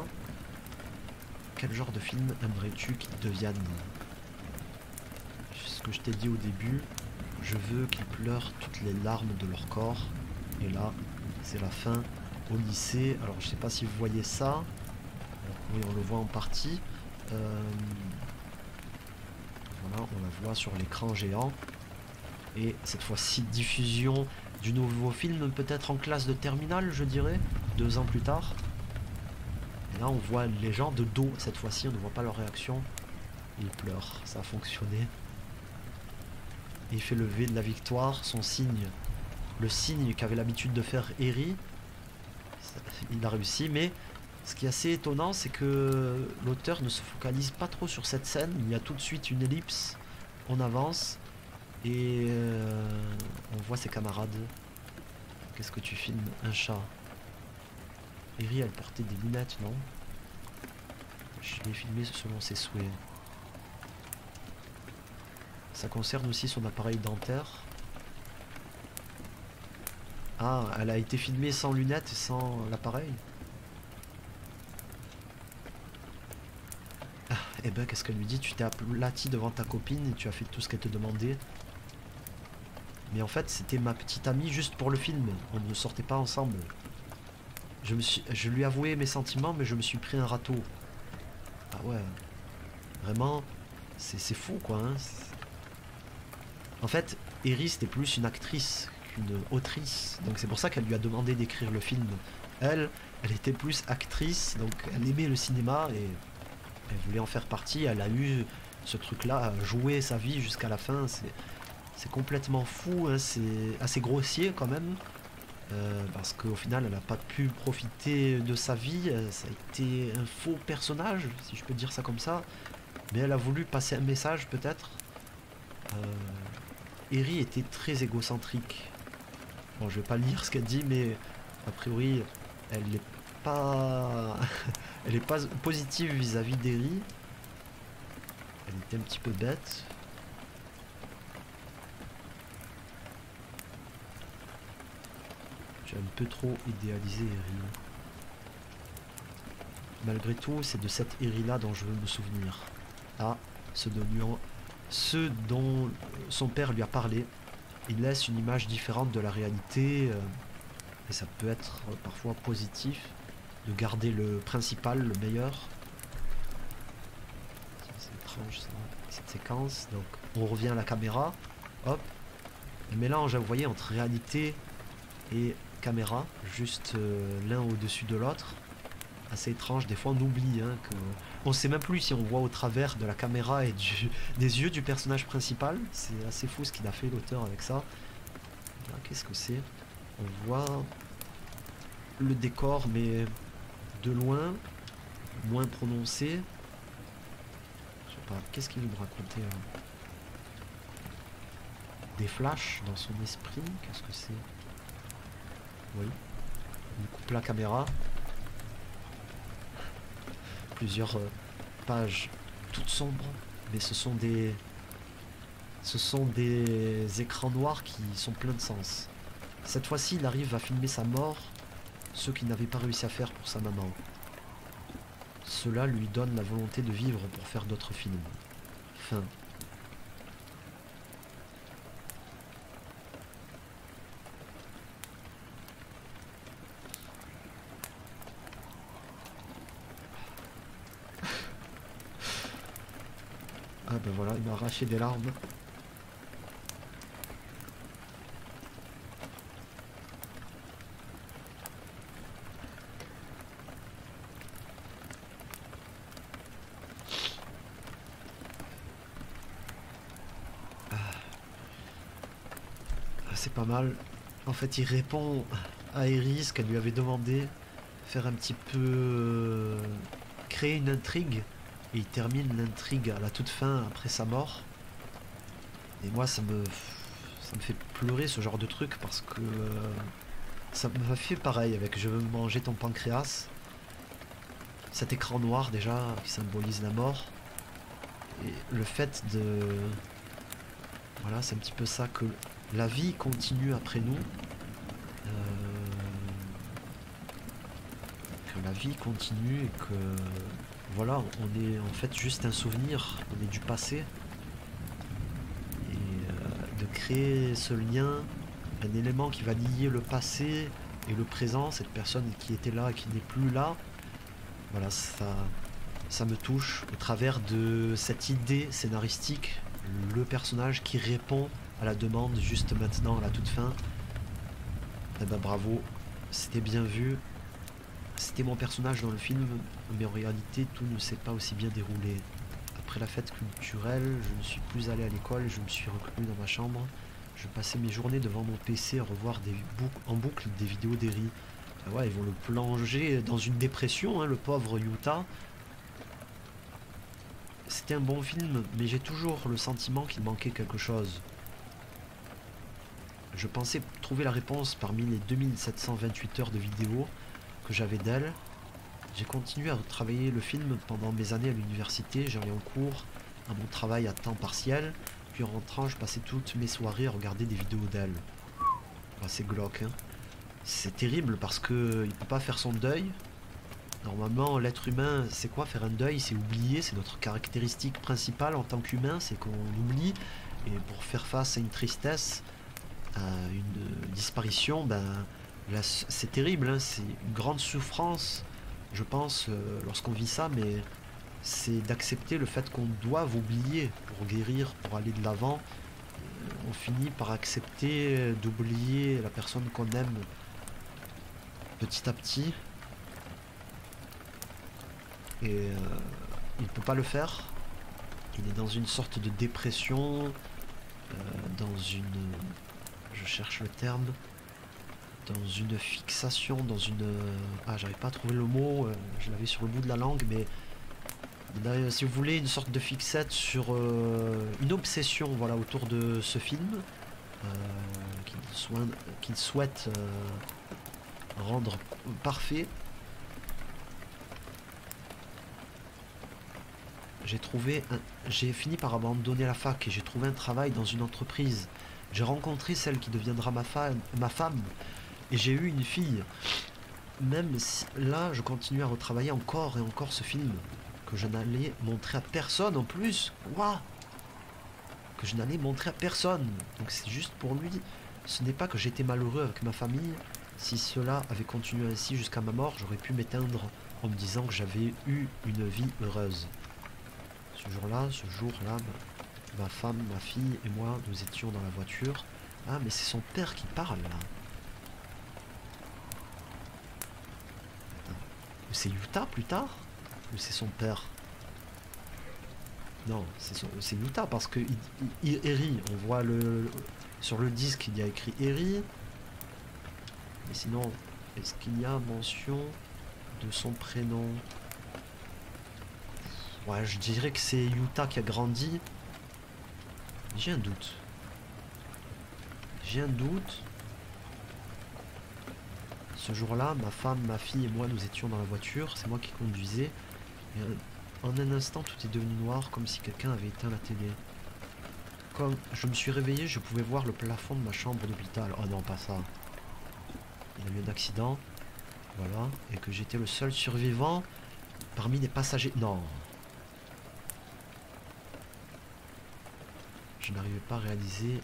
Quel genre de film aimerais-tu qu'il devienne? Ce que je t'ai dit au début, je veux qu'ils pleurent toutes les larmes de leur corps, et là... c'est la fin au lycée. Alors je sais pas si vous voyez ça. Oui, on le voit en partie. Euh, voilà, on la voit sur l'écran géant. Et cette fois-ci, diffusion du nouveau film, peut-être en classe de terminale, je dirais, deux ans plus tard. Et là, on voit les gens de dos. Cette fois-ci, on ne voit pas leur réaction. Ils pleurent. Ça a fonctionné. Il fait lever de la victoire son signe. Le signe qu'avait l'habitude de faire Eri, il a réussi, mais ce qui est assez étonnant, c'est que l'auteur ne se focalise pas trop sur cette scène. Il y a tout de suite une ellipse, on avance, et euh, on voit ses camarades. Qu'est-ce que tu filmes? Un chat. Eri, elle portait des lunettes, non? Je l'ai filmé selon ses souhaits. Ça concerne aussi son appareil dentaire. Ah, elle a été filmée sans lunettes et sans l'appareil. Ah, eh ben, qu'est-ce qu'elle lui dit? Tu t'es aplati devant ta copine et tu as fait tout ce qu'elle te demandait. Mais en fait, c'était ma petite amie juste pour le film. On ne sortait pas ensemble. Je, me suis, je lui avouais mes sentiments, mais je me suis pris un râteau. Ah ouais. Vraiment, c'est fou, quoi. Hein. En fait, Eri, c'était plus une actrice... une autrice, donc c'est pour ça qu'elle lui a demandé d'écrire le film. Elle, elle était plus actrice, donc elle aimait le cinéma et elle voulait en faire partie. Elle a eu ce truc-là, joué sa vie jusqu'à la fin. C'est complètement fou, hein. C'est assez grossier quand même, euh, parce qu'au final, elle n'a pas pu profiter de sa vie. Ça a été un faux personnage, si je peux dire ça comme ça, mais elle a voulu passer un message peut-être. Euh, Eri était très égocentrique. Bon, je vais pas lire ce qu'elle dit, mais a priori, elle n'est pas... elle est pas positive vis-à-vis d'Eri. Elle était un petit peu bête. J'ai un peu trop idéalisé Eri. Malgré tout, c'est de cette Eri-là dont je veux me souvenir. Ah, ce dont, ce dont son père lui a parlé. Il laisse une image différente de la réalité, euh, et ça peut être euh, parfois positif de garder le principal, le meilleur. C'est étrange ça, cette séquence. Donc on revient à la caméra, hop, le mélange, vous voyez, entre réalité et caméra, juste euh, l'un au-dessus de l'autre. Assez étrange, des fois on oublie, hein, que... on sait même plus si on voit au travers de la caméra et du... des yeux du personnage principal. C'est assez fou ce qu'il a fait l'auteur avec ça. Ah, qu'est-ce que c'est? On voit le décor mais de loin, moins prononcé. Je sais pas, qu'est-ce qu'il nous racontait hein? Des flashs dans son esprit, qu'est-ce que c'est? Oui, il coupe la caméra. Plusieurs pages toutes sombres, mais ce sont des ce sont des écrans noirs qui sont pleins de sens. Cette fois-ci, il arrive à filmer sa mort, ce qu'il n'avait pas réussi à faire pour sa maman. Cela lui donne la volonté de vivre pour faire d'autres films. Fin. Ah ben voilà, il m'a arraché des larmes. Pas mal. En fait, il répond à Eri ce qu'elle lui avait demandé, faire un petit peu euh, créer une intrigue, et il termine l'intrigue à la toute fin après sa mort. Et moi, ça me ça me fait pleurer ce genre de truc parce que euh, ça m'a fait pareil avec Je veux manger ton pancréas. Cet écran noir déjà qui symbolise la mort et le fait de voilà, c'est un petit peu ça que la vie continue après nous, euh, que la vie continue et que voilà, on est en fait juste un souvenir, on est du passé, et euh, de créer ce lien, un élément qui va lier le passé et le présent, cette personne qui était là et qui n'est plus là, voilà, ça, ça me touche au travers de cette idée scénaristique, le personnage qui répond à la demande juste maintenant à la toute fin. Eh ben bravo, c'était bien vu, c'était mon personnage dans le film, mais en réalité tout ne s'est pas aussi bien déroulé. Après la fête culturelle, je ne suis plus allé à l'école, je me suis reclus dans ma chambre, je passais mes journées devant mon P C à revoir des bouc en boucle des vidéos d'Eri. Ah ouais, ils vont le plonger dans une dépression, hein, le pauvre Yuta. C'était un bon film, mais j'ai toujours le sentiment qu'il manquait quelque chose. Je pensais trouver la réponse parmi les deux mille sept cent vingt-huit heures de vidéo que j'avais d'elle. J'ai continué à travailler le film pendant mes années à l'université, j'allais en cours, à mon travail à temps partiel, puis en rentrant je passais toutes mes soirées à regarder des vidéos d'elle. Bah, c'est glauque, hein. C'est terrible parce qu'il ne peut pas faire son deuil. Normalement l'être humain, c'est quoi faire un deuil? C'est oublier, c'est notre caractéristique principale en tant qu'humain, c'est qu'on oublie, et pour faire face à une tristesse, une disparition, ben, c'est terrible, hein, c'est une grande souffrance, je pense, euh, lorsqu'on vit ça, mais c'est d'accepter le fait qu'on doive oublier pour guérir, pour aller de l'avant. On finit par accepter d'oublier la personne qu'on aime petit à petit. Et euh, il ne peut pas le faire, il est dans une sorte de dépression, euh, dans une... je cherche le terme, dans une fixation, dans une... ah, j'arrive pas à trouver le mot, je l'avais sur le bout de la langue, mais si vous voulez, une sorte de fixette sur euh, une obsession, voilà, autour de ce film, euh, qu'il soit... qu'il souhaite euh, rendre parfait. J'ai trouvé un... j'ai fini par abandonner la fac et j'ai trouvé un travail dans une entreprise. J'ai rencontré celle qui deviendra ma, fa ma femme et j'ai eu une fille. Même si, là, je continue à retravailler encore et encore ce film que je n'allais montrer à personne en plus. Waouh, que je n'allais montrer à personne. Donc c'est juste pour lui. Ce n'est pas que j'étais malheureux avec ma famille. Si cela avait continué ainsi jusqu'à ma mort, j'aurais pu m'éteindre en me disant que j'avais eu une vie heureuse. Ce jour-là, ce jour-là... Bah... ma femme, ma fille et moi, nous étions dans la voiture. Ah, mais c'est son père qui parle, là. C'est Yuta, plus tard? Ou c'est son père? Non, c'est Yuta, parce que il, il, il, Eri, on voit le sur le disque, il y a écrit Eri. Mais sinon, est-ce qu'il y a mention de son prénom? Ouais, je dirais que c'est Yuta qui a grandi. J'ai un doute. J'ai un doute. Ce jour-là, ma femme, ma fille et moi, nous étions dans la voiture. C'est moi qui conduisais. Et en un instant, tout est devenu noir, comme si quelqu'un avait éteint la télé. Quand je me suis réveillé, je pouvais voir le plafond de ma chambre d'hôpital. Oh non, pas ça. Il y a eu un accident. Voilà. Et que j'étais le seul survivant. Parmi les passagers... Non. Je n'arrivais pas à réaliser...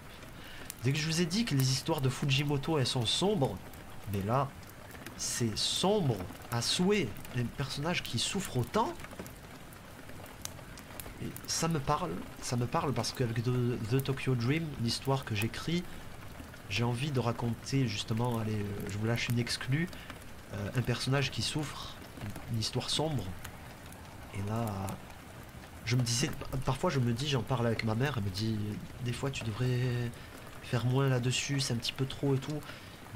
Dès que je vous ai dit que les histoires de Fujimoto, elles sont sombres. Mais là, c'est sombre à souhait. Un personnage qui souffre autant. Et ça me parle. Ça me parle parce qu'avec The, The Tokyo Dream, l'histoire que j'écris, j'ai envie de raconter justement, allez, je vous lâche une exclue, euh, un personnage qui souffre, une histoire sombre. Et là, je me disais, parfois je me dis, j'en parle avec ma mère, elle me dit, des fois tu devrais faire moins là-dessus, c'est un petit peu trop et tout.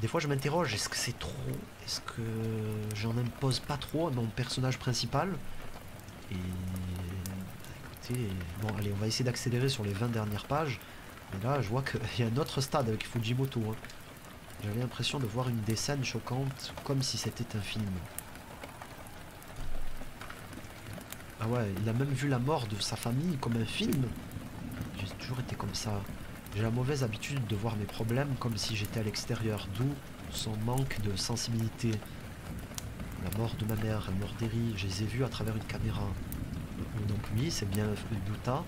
Des fois je m'interroge, est-ce que c'est trop? Est-ce que j'en impose pas trop à mon personnage principal? Et écoutez, bon allez, on va essayer d'accélérer sur les vingt dernières pages. Et là, je vois qu'il y a un autre stade avec Fujimoto. Hein. J'avais l'impression de voir une des scènes choquantes, comme si c'était un film. Ah ouais, il a même vu la mort de sa famille comme un film. J'ai toujours été comme ça. J'ai la mauvaise habitude de voir mes problèmes comme si j'étais à l'extérieur, d'où son manque de sensibilité. La mort de ma mère, la mort d'Eri, je les ai vus à travers une caméra. Donc oui, c'est bien Yuta.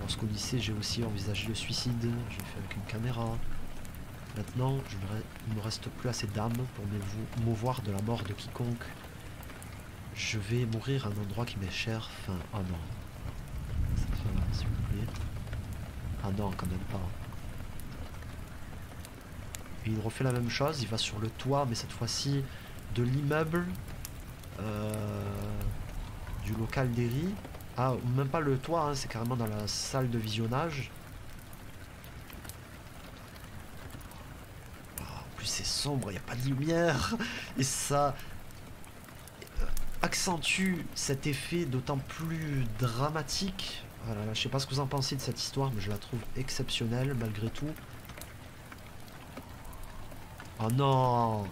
Lorsqu'au lycée, j'ai aussi envisagé le suicide, j'ai fait avec une caméra. Maintenant, je ne, il ne me reste plus assez d'âme pour m'émouvoir de la mort de quiconque. Je vais mourir à un endroit qui m'est cher, enfin... Ah non. Cette fin-là, s'il vous plaît. Ah non, quand même pas. Et il refait la même chose, il va sur le toit, mais cette fois-ci de l'immeuble, euh, du local d'Eri. Ah, même pas le toit, hein, c'est carrément dans la salle de visionnage. Oh, en plus c'est sombre, il n'y a pas de lumière. Et ça accentue cet effet d'autant plus dramatique. Voilà, je ne sais pas ce que vous en pensez de cette histoire, mais je la trouve exceptionnelle malgré tout. Oh non!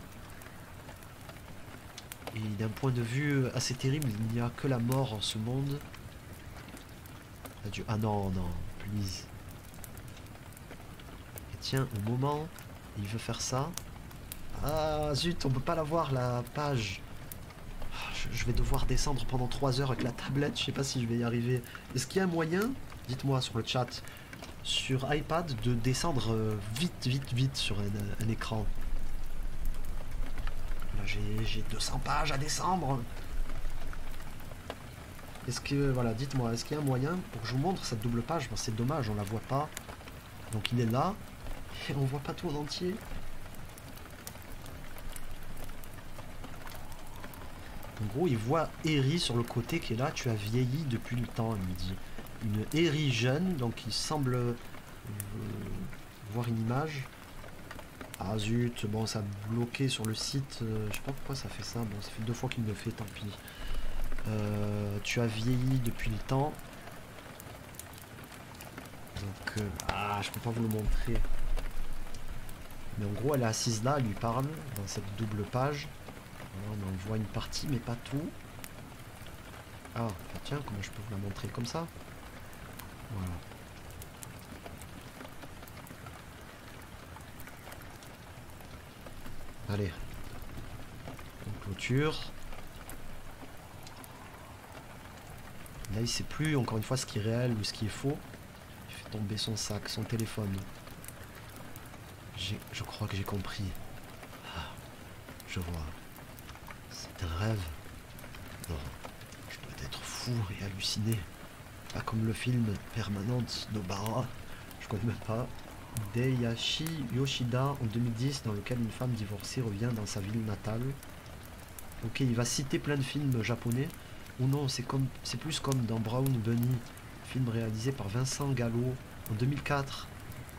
Et d'un point de vue assez terrible, il n'y a que la mort en ce monde. Ah non, non, please. Et tiens, au moment, il veut faire ça. Ah zut, on peut pas la voir la page. Je vais devoir descendre pendant trois heures avec la tablette, je sais pas si je vais y arriver. Est-ce qu'il y a un moyen, dites-moi sur le chat, sur iPad, de descendre vite, vite, vite sur un, un écran? Là j'ai deux cents pages à descendre. Est-ce que, voilà, dites-moi, est-ce qu'il y a un moyen pour que je vous montre cette double page? Bon, c'est dommage, on la voit pas. Donc il est là, et on voit pas tout en entier. En gros, il voit Eri sur le côté qui est là, tu as vieilli depuis le temps, il me dit. Une Eri jeune, donc il semble euh, voir une image. Ah zut, bon, ça a bloqué sur le site, euh, je sais pas pourquoi ça fait ça, bon, ça fait deux fois qu'il me le fait, tant pis. Euh, tu as vieilli depuis le temps. Donc, euh, ah, je peux pas vous le montrer. Mais en gros, elle est assise là, elle lui parle, dans cette double page. Voilà, on en voit une partie, mais pas tout. Ah, bah tiens, comment je peux vous la montrer comme ça? Voilà. Allez. On clôture. Là, il sait plus, encore une fois, ce qui est réel ou ce qui est faux. Il fait tomber son sac, son téléphone. Je crois que j'ai compris. Ah, je vois. C'est un rêve. Non, je dois être fou et halluciné. Pas comme le film Permanente d'Obara. Je connais même pas. Daiyashi Yoshida en deux mille dix, dans lequel une femme divorcée revient dans sa ville natale. Ok, il va citer plein de films japonais. Ou non, c'est comme, c'est plus comme dans Brown Bunny, film réalisé par Vincent Gallo en deux mille quatre.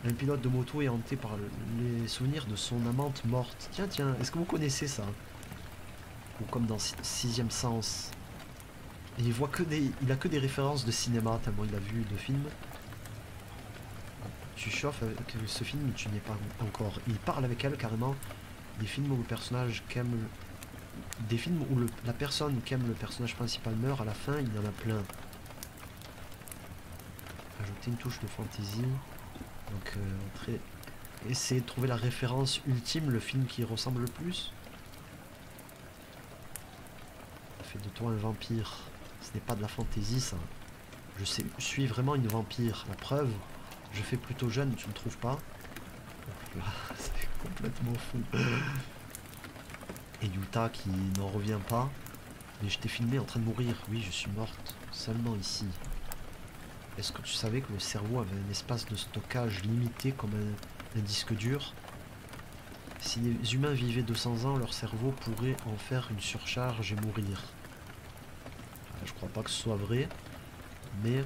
Un pilote de moto est hanté par le, les souvenirs de son amante morte. Tiens, tiens, est-ce que vous connaissez ça? Ou comme dans Sixième Sens. Et il voit que des, il a que des références de cinéma, tellement il a vu de films. Tu chauffes avec ce film, tu n'y es pas encore. Il parle avec elle carrément des films où le personnage qu'aime... Des films où le, la personne qu'aime le personnage principal meurt, à la fin, il y en a plein. Ajouter une touche de fantaisie. Donc, euh, très... essayer de trouver la référence ultime, le film qui ressemble le plus. Ça fait de toi un vampire. Ce n'est pas de la fantaisie, ça. Je, sais, je suis vraiment une vampire. La preuve, je fais plutôt jeune, tu ne trouves pas? C'est complètement fou. Et Yuta qui n'en revient pas. Mais je t'ai filmé en train de mourir. Oui, je suis morte. Seulement ici. Est-ce que tu savais que le cerveau avait un espace de stockage limité comme un, un disque dur? Si les humains vivaient deux cents ans, leur cerveau pourrait en faire une surcharge et mourir. Je crois pas que ce soit vrai. Mais euh,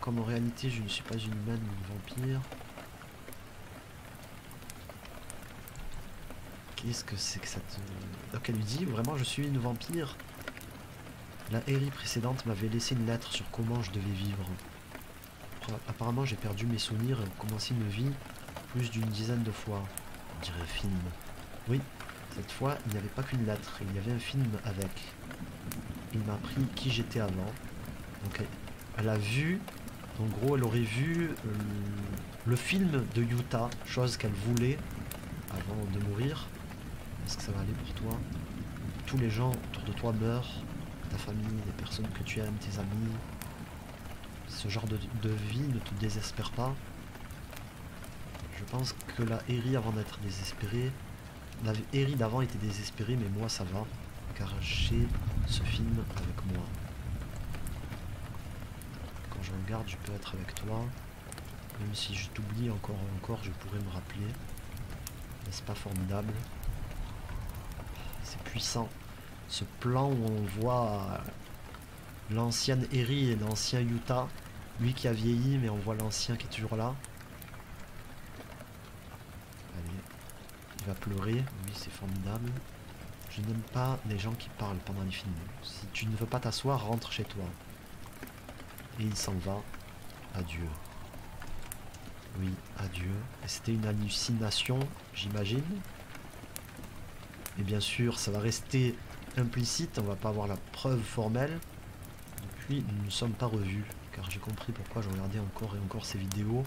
comme en réalité je ne suis pas une humaine ou une vampire... Qu'est-ce que c'est que ça te... Donc elle lui dit, vraiment je suis une vampire. La Eri précédente m'avait laissé une lettre sur comment je devais vivre. Apparemment j'ai perdu mes souvenirs et commencé une vie plus d'une dizaine de fois. On dirait un film. Oui, cette fois il n'y avait pas qu'une lettre, il y avait un film avec. Il m'a appris qui j'étais avant. Donc elle, elle a vu, en gros elle aurait vu euh, le film de Yuta, chose qu'elle voulait avant de mourir. Est-ce que ça va aller pour toi? Tous les gens autour de toi meurent, ta famille, les personnes que tu aimes, tes amis. Ce genre de, de vie ne te désespère pas. Je pense que la Eri avant d'être désespérée, la Eri d'avant était désespérée, mais moi ça va, car j'ai ce film avec moi. Quand je regarde, je peux être avec toi. Même si je t'oublie encore et encore, je pourrais me rappeler. N'est-ce pas formidable ? C'est puissant. Ce plan où on voit l'ancienne Eri et l'ancien Yuta, lui qui a vieilli, mais on voit l'ancien qui est toujours là. Allez, il va pleurer. Oui, c'est formidable. Je n'aime pas les gens qui parlent pendant les films. Si tu ne veux pas t'asseoir, rentre chez toi. Et il s'en va. Adieu. Oui, adieu. Et c'était une hallucination, j'imagine. Et bien sûr, ça va rester implicite, on va pas avoir la preuve formelle. Depuis, nous ne nous sommes pas revus, car j'ai compris pourquoi je regardais encore et encore ces vidéos.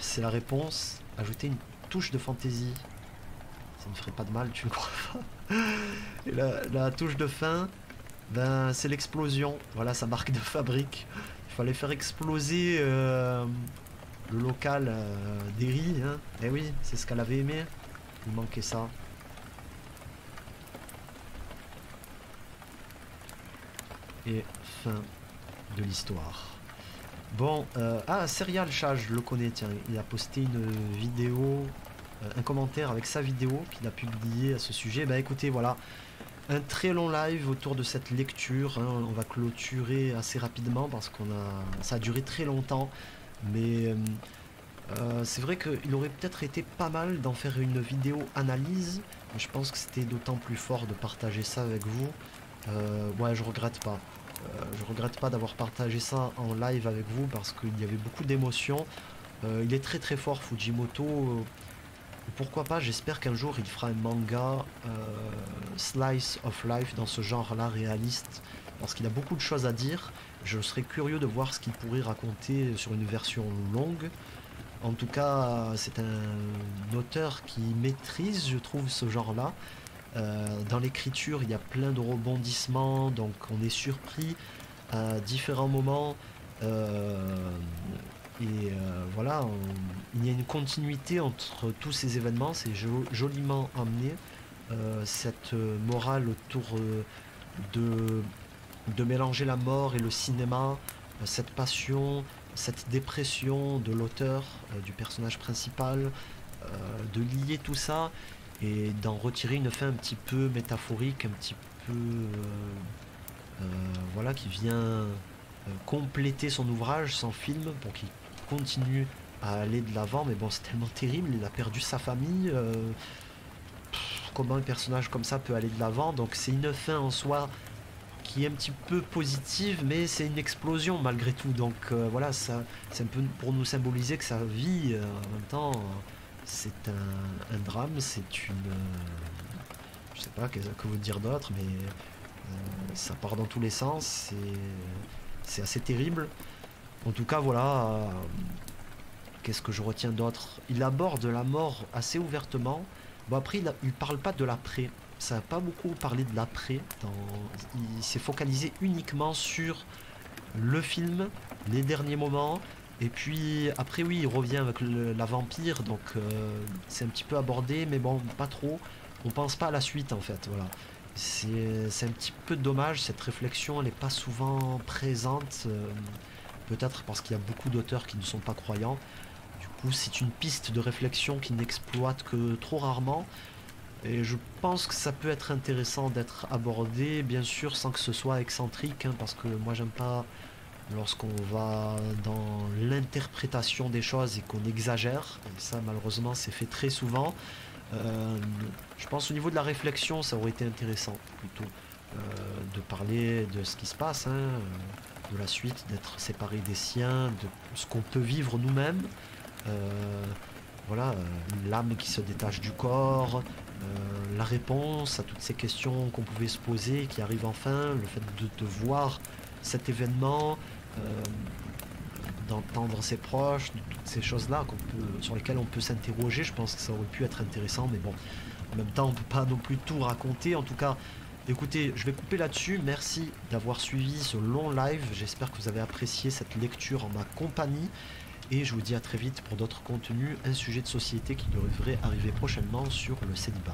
C'est la réponse. Ajouter une touche de fantaisie. Ça ne ferait pas de mal, tu ne crois pas? Et la, la touche de fin, ben, c'est l'explosion. Voilà sa marque de fabrique. Il fallait faire exploser euh, le local euh, d'Eri. Hein. Eh oui, c'est ce qu'elle avait aimé. Il manquait ça. Et fin de l'histoire. Bon, euh, ah, Serial Chat, je le connais, tiens. Il a posté une vidéo, euh, un commentaire avec sa vidéo qu'il a publié à ce sujet. Bah écoutez, voilà. Un très long live autour de cette lecture, hein. On va clôturer assez rapidement parce qu'on a, ça a duré très longtemps, mais euh, c'est vrai qu'il aurait peut-être été pas mal d'en faire une vidéo analyse, mais je pense que c'était d'autant plus fort de partager ça avec vous. Euh, ouais, je regrette pas, euh, je regrette pas d'avoir partagé ça en live avec vous parce qu'il y avait beaucoup d'émotions. Euh, il est très très fort Fujimoto. Euh, Pourquoi pas, j'espère qu'un jour il fera un manga euh, slice of life dans ce genre-là réaliste, parce qu'il a beaucoup de choses à dire. Je serais curieux de voir ce qu'il pourrait raconter sur une version longue. En tout cas, c'est un auteur qui maîtrise, je trouve, ce genre-là. Euh, dans l'écriture, il y a plein de rebondissements, donc on est surpris à différents moments. Euh... Et euh, voilà, on, il y a une continuité entre tous ces événements, c'est jo, joliment amené, euh, cette euh, morale autour euh, de, de mélanger la mort et le cinéma, euh, cette passion, cette dépression de l'auteur, euh, du personnage principal, euh, de lier tout ça et d'en retirer une fin un petit peu métaphorique, un petit peu, euh, euh, voilà, qui vient euh, compléter son ouvrage sans film pour qu'il continue à aller de l'avant. Mais bon, c'est tellement terrible, il a perdu sa famille, euh, pff, comment un personnage comme ça peut aller de l'avant? Donc c'est une fin en soi qui est un petit peu positive, mais c'est une explosion malgré tout, donc euh, voilà, ça c'est un peu pour nous symboliser que sa vie, euh, en même temps, euh, c'est un, un drame, c'est une... Euh, je sais pas que, que vous dire d'autre, mais euh, ça part dans tous les sens, et... c'est assez terrible. En tout cas, voilà. Euh, Qu'est-ce que je retiens d'autre? Il aborde la mort assez ouvertement. Bon, après, il, a, il parle pas de l'après. ça n'a pas beaucoup parlé de l'après. Dans... Il s'est focalisé uniquement sur le film, les derniers moments. Et puis après oui, il revient avec le, la vampire, donc euh, c'est un petit peu abordé, mais bon, pas trop. On pense pas à la suite en fait, voilà. C'est un petit peu dommage, cette réflexion elle n'est pas souvent présente, euh, peut-être parce qu'il y a beaucoup d'auteurs qui ne sont pas croyants. Du coup c'est une piste de réflexion qui n'exploite que trop rarement. Et je pense que ça peut être intéressant d'être abordé, bien sûr sans que ce soit excentrique, hein, parce que moi j'aime pas... Lorsqu'on va dans l'interprétation des choses et qu'on exagère, et ça malheureusement c'est fait très souvent, euh, je pense au niveau de la réflexion ça aurait été intéressant plutôt euh, de parler de ce qui se passe, hein, de la suite, d'être séparé des siens, de ce qu'on peut vivre nous-mêmes, euh, voilà, l'âme qui se détache du corps, euh, la réponse à toutes ces questions qu'on pouvait se poser, qui arrivent enfin, le fait de te voir cet événement, euh, d'entendre ses proches, de toutes ces choses-là sur lesquelles on peut s'interroger. Je pense que ça aurait pu être intéressant, mais bon, en même temps, on ne peut pas non plus tout raconter. En tout cas, écoutez, je vais couper là-dessus. Merci d'avoir suivi ce long live. J'espère que vous avez apprécié cette lecture en ma compagnie. Et je vous dis à très vite pour d'autres contenus, un sujet de société qui devrait arriver prochainement sur le Célibat.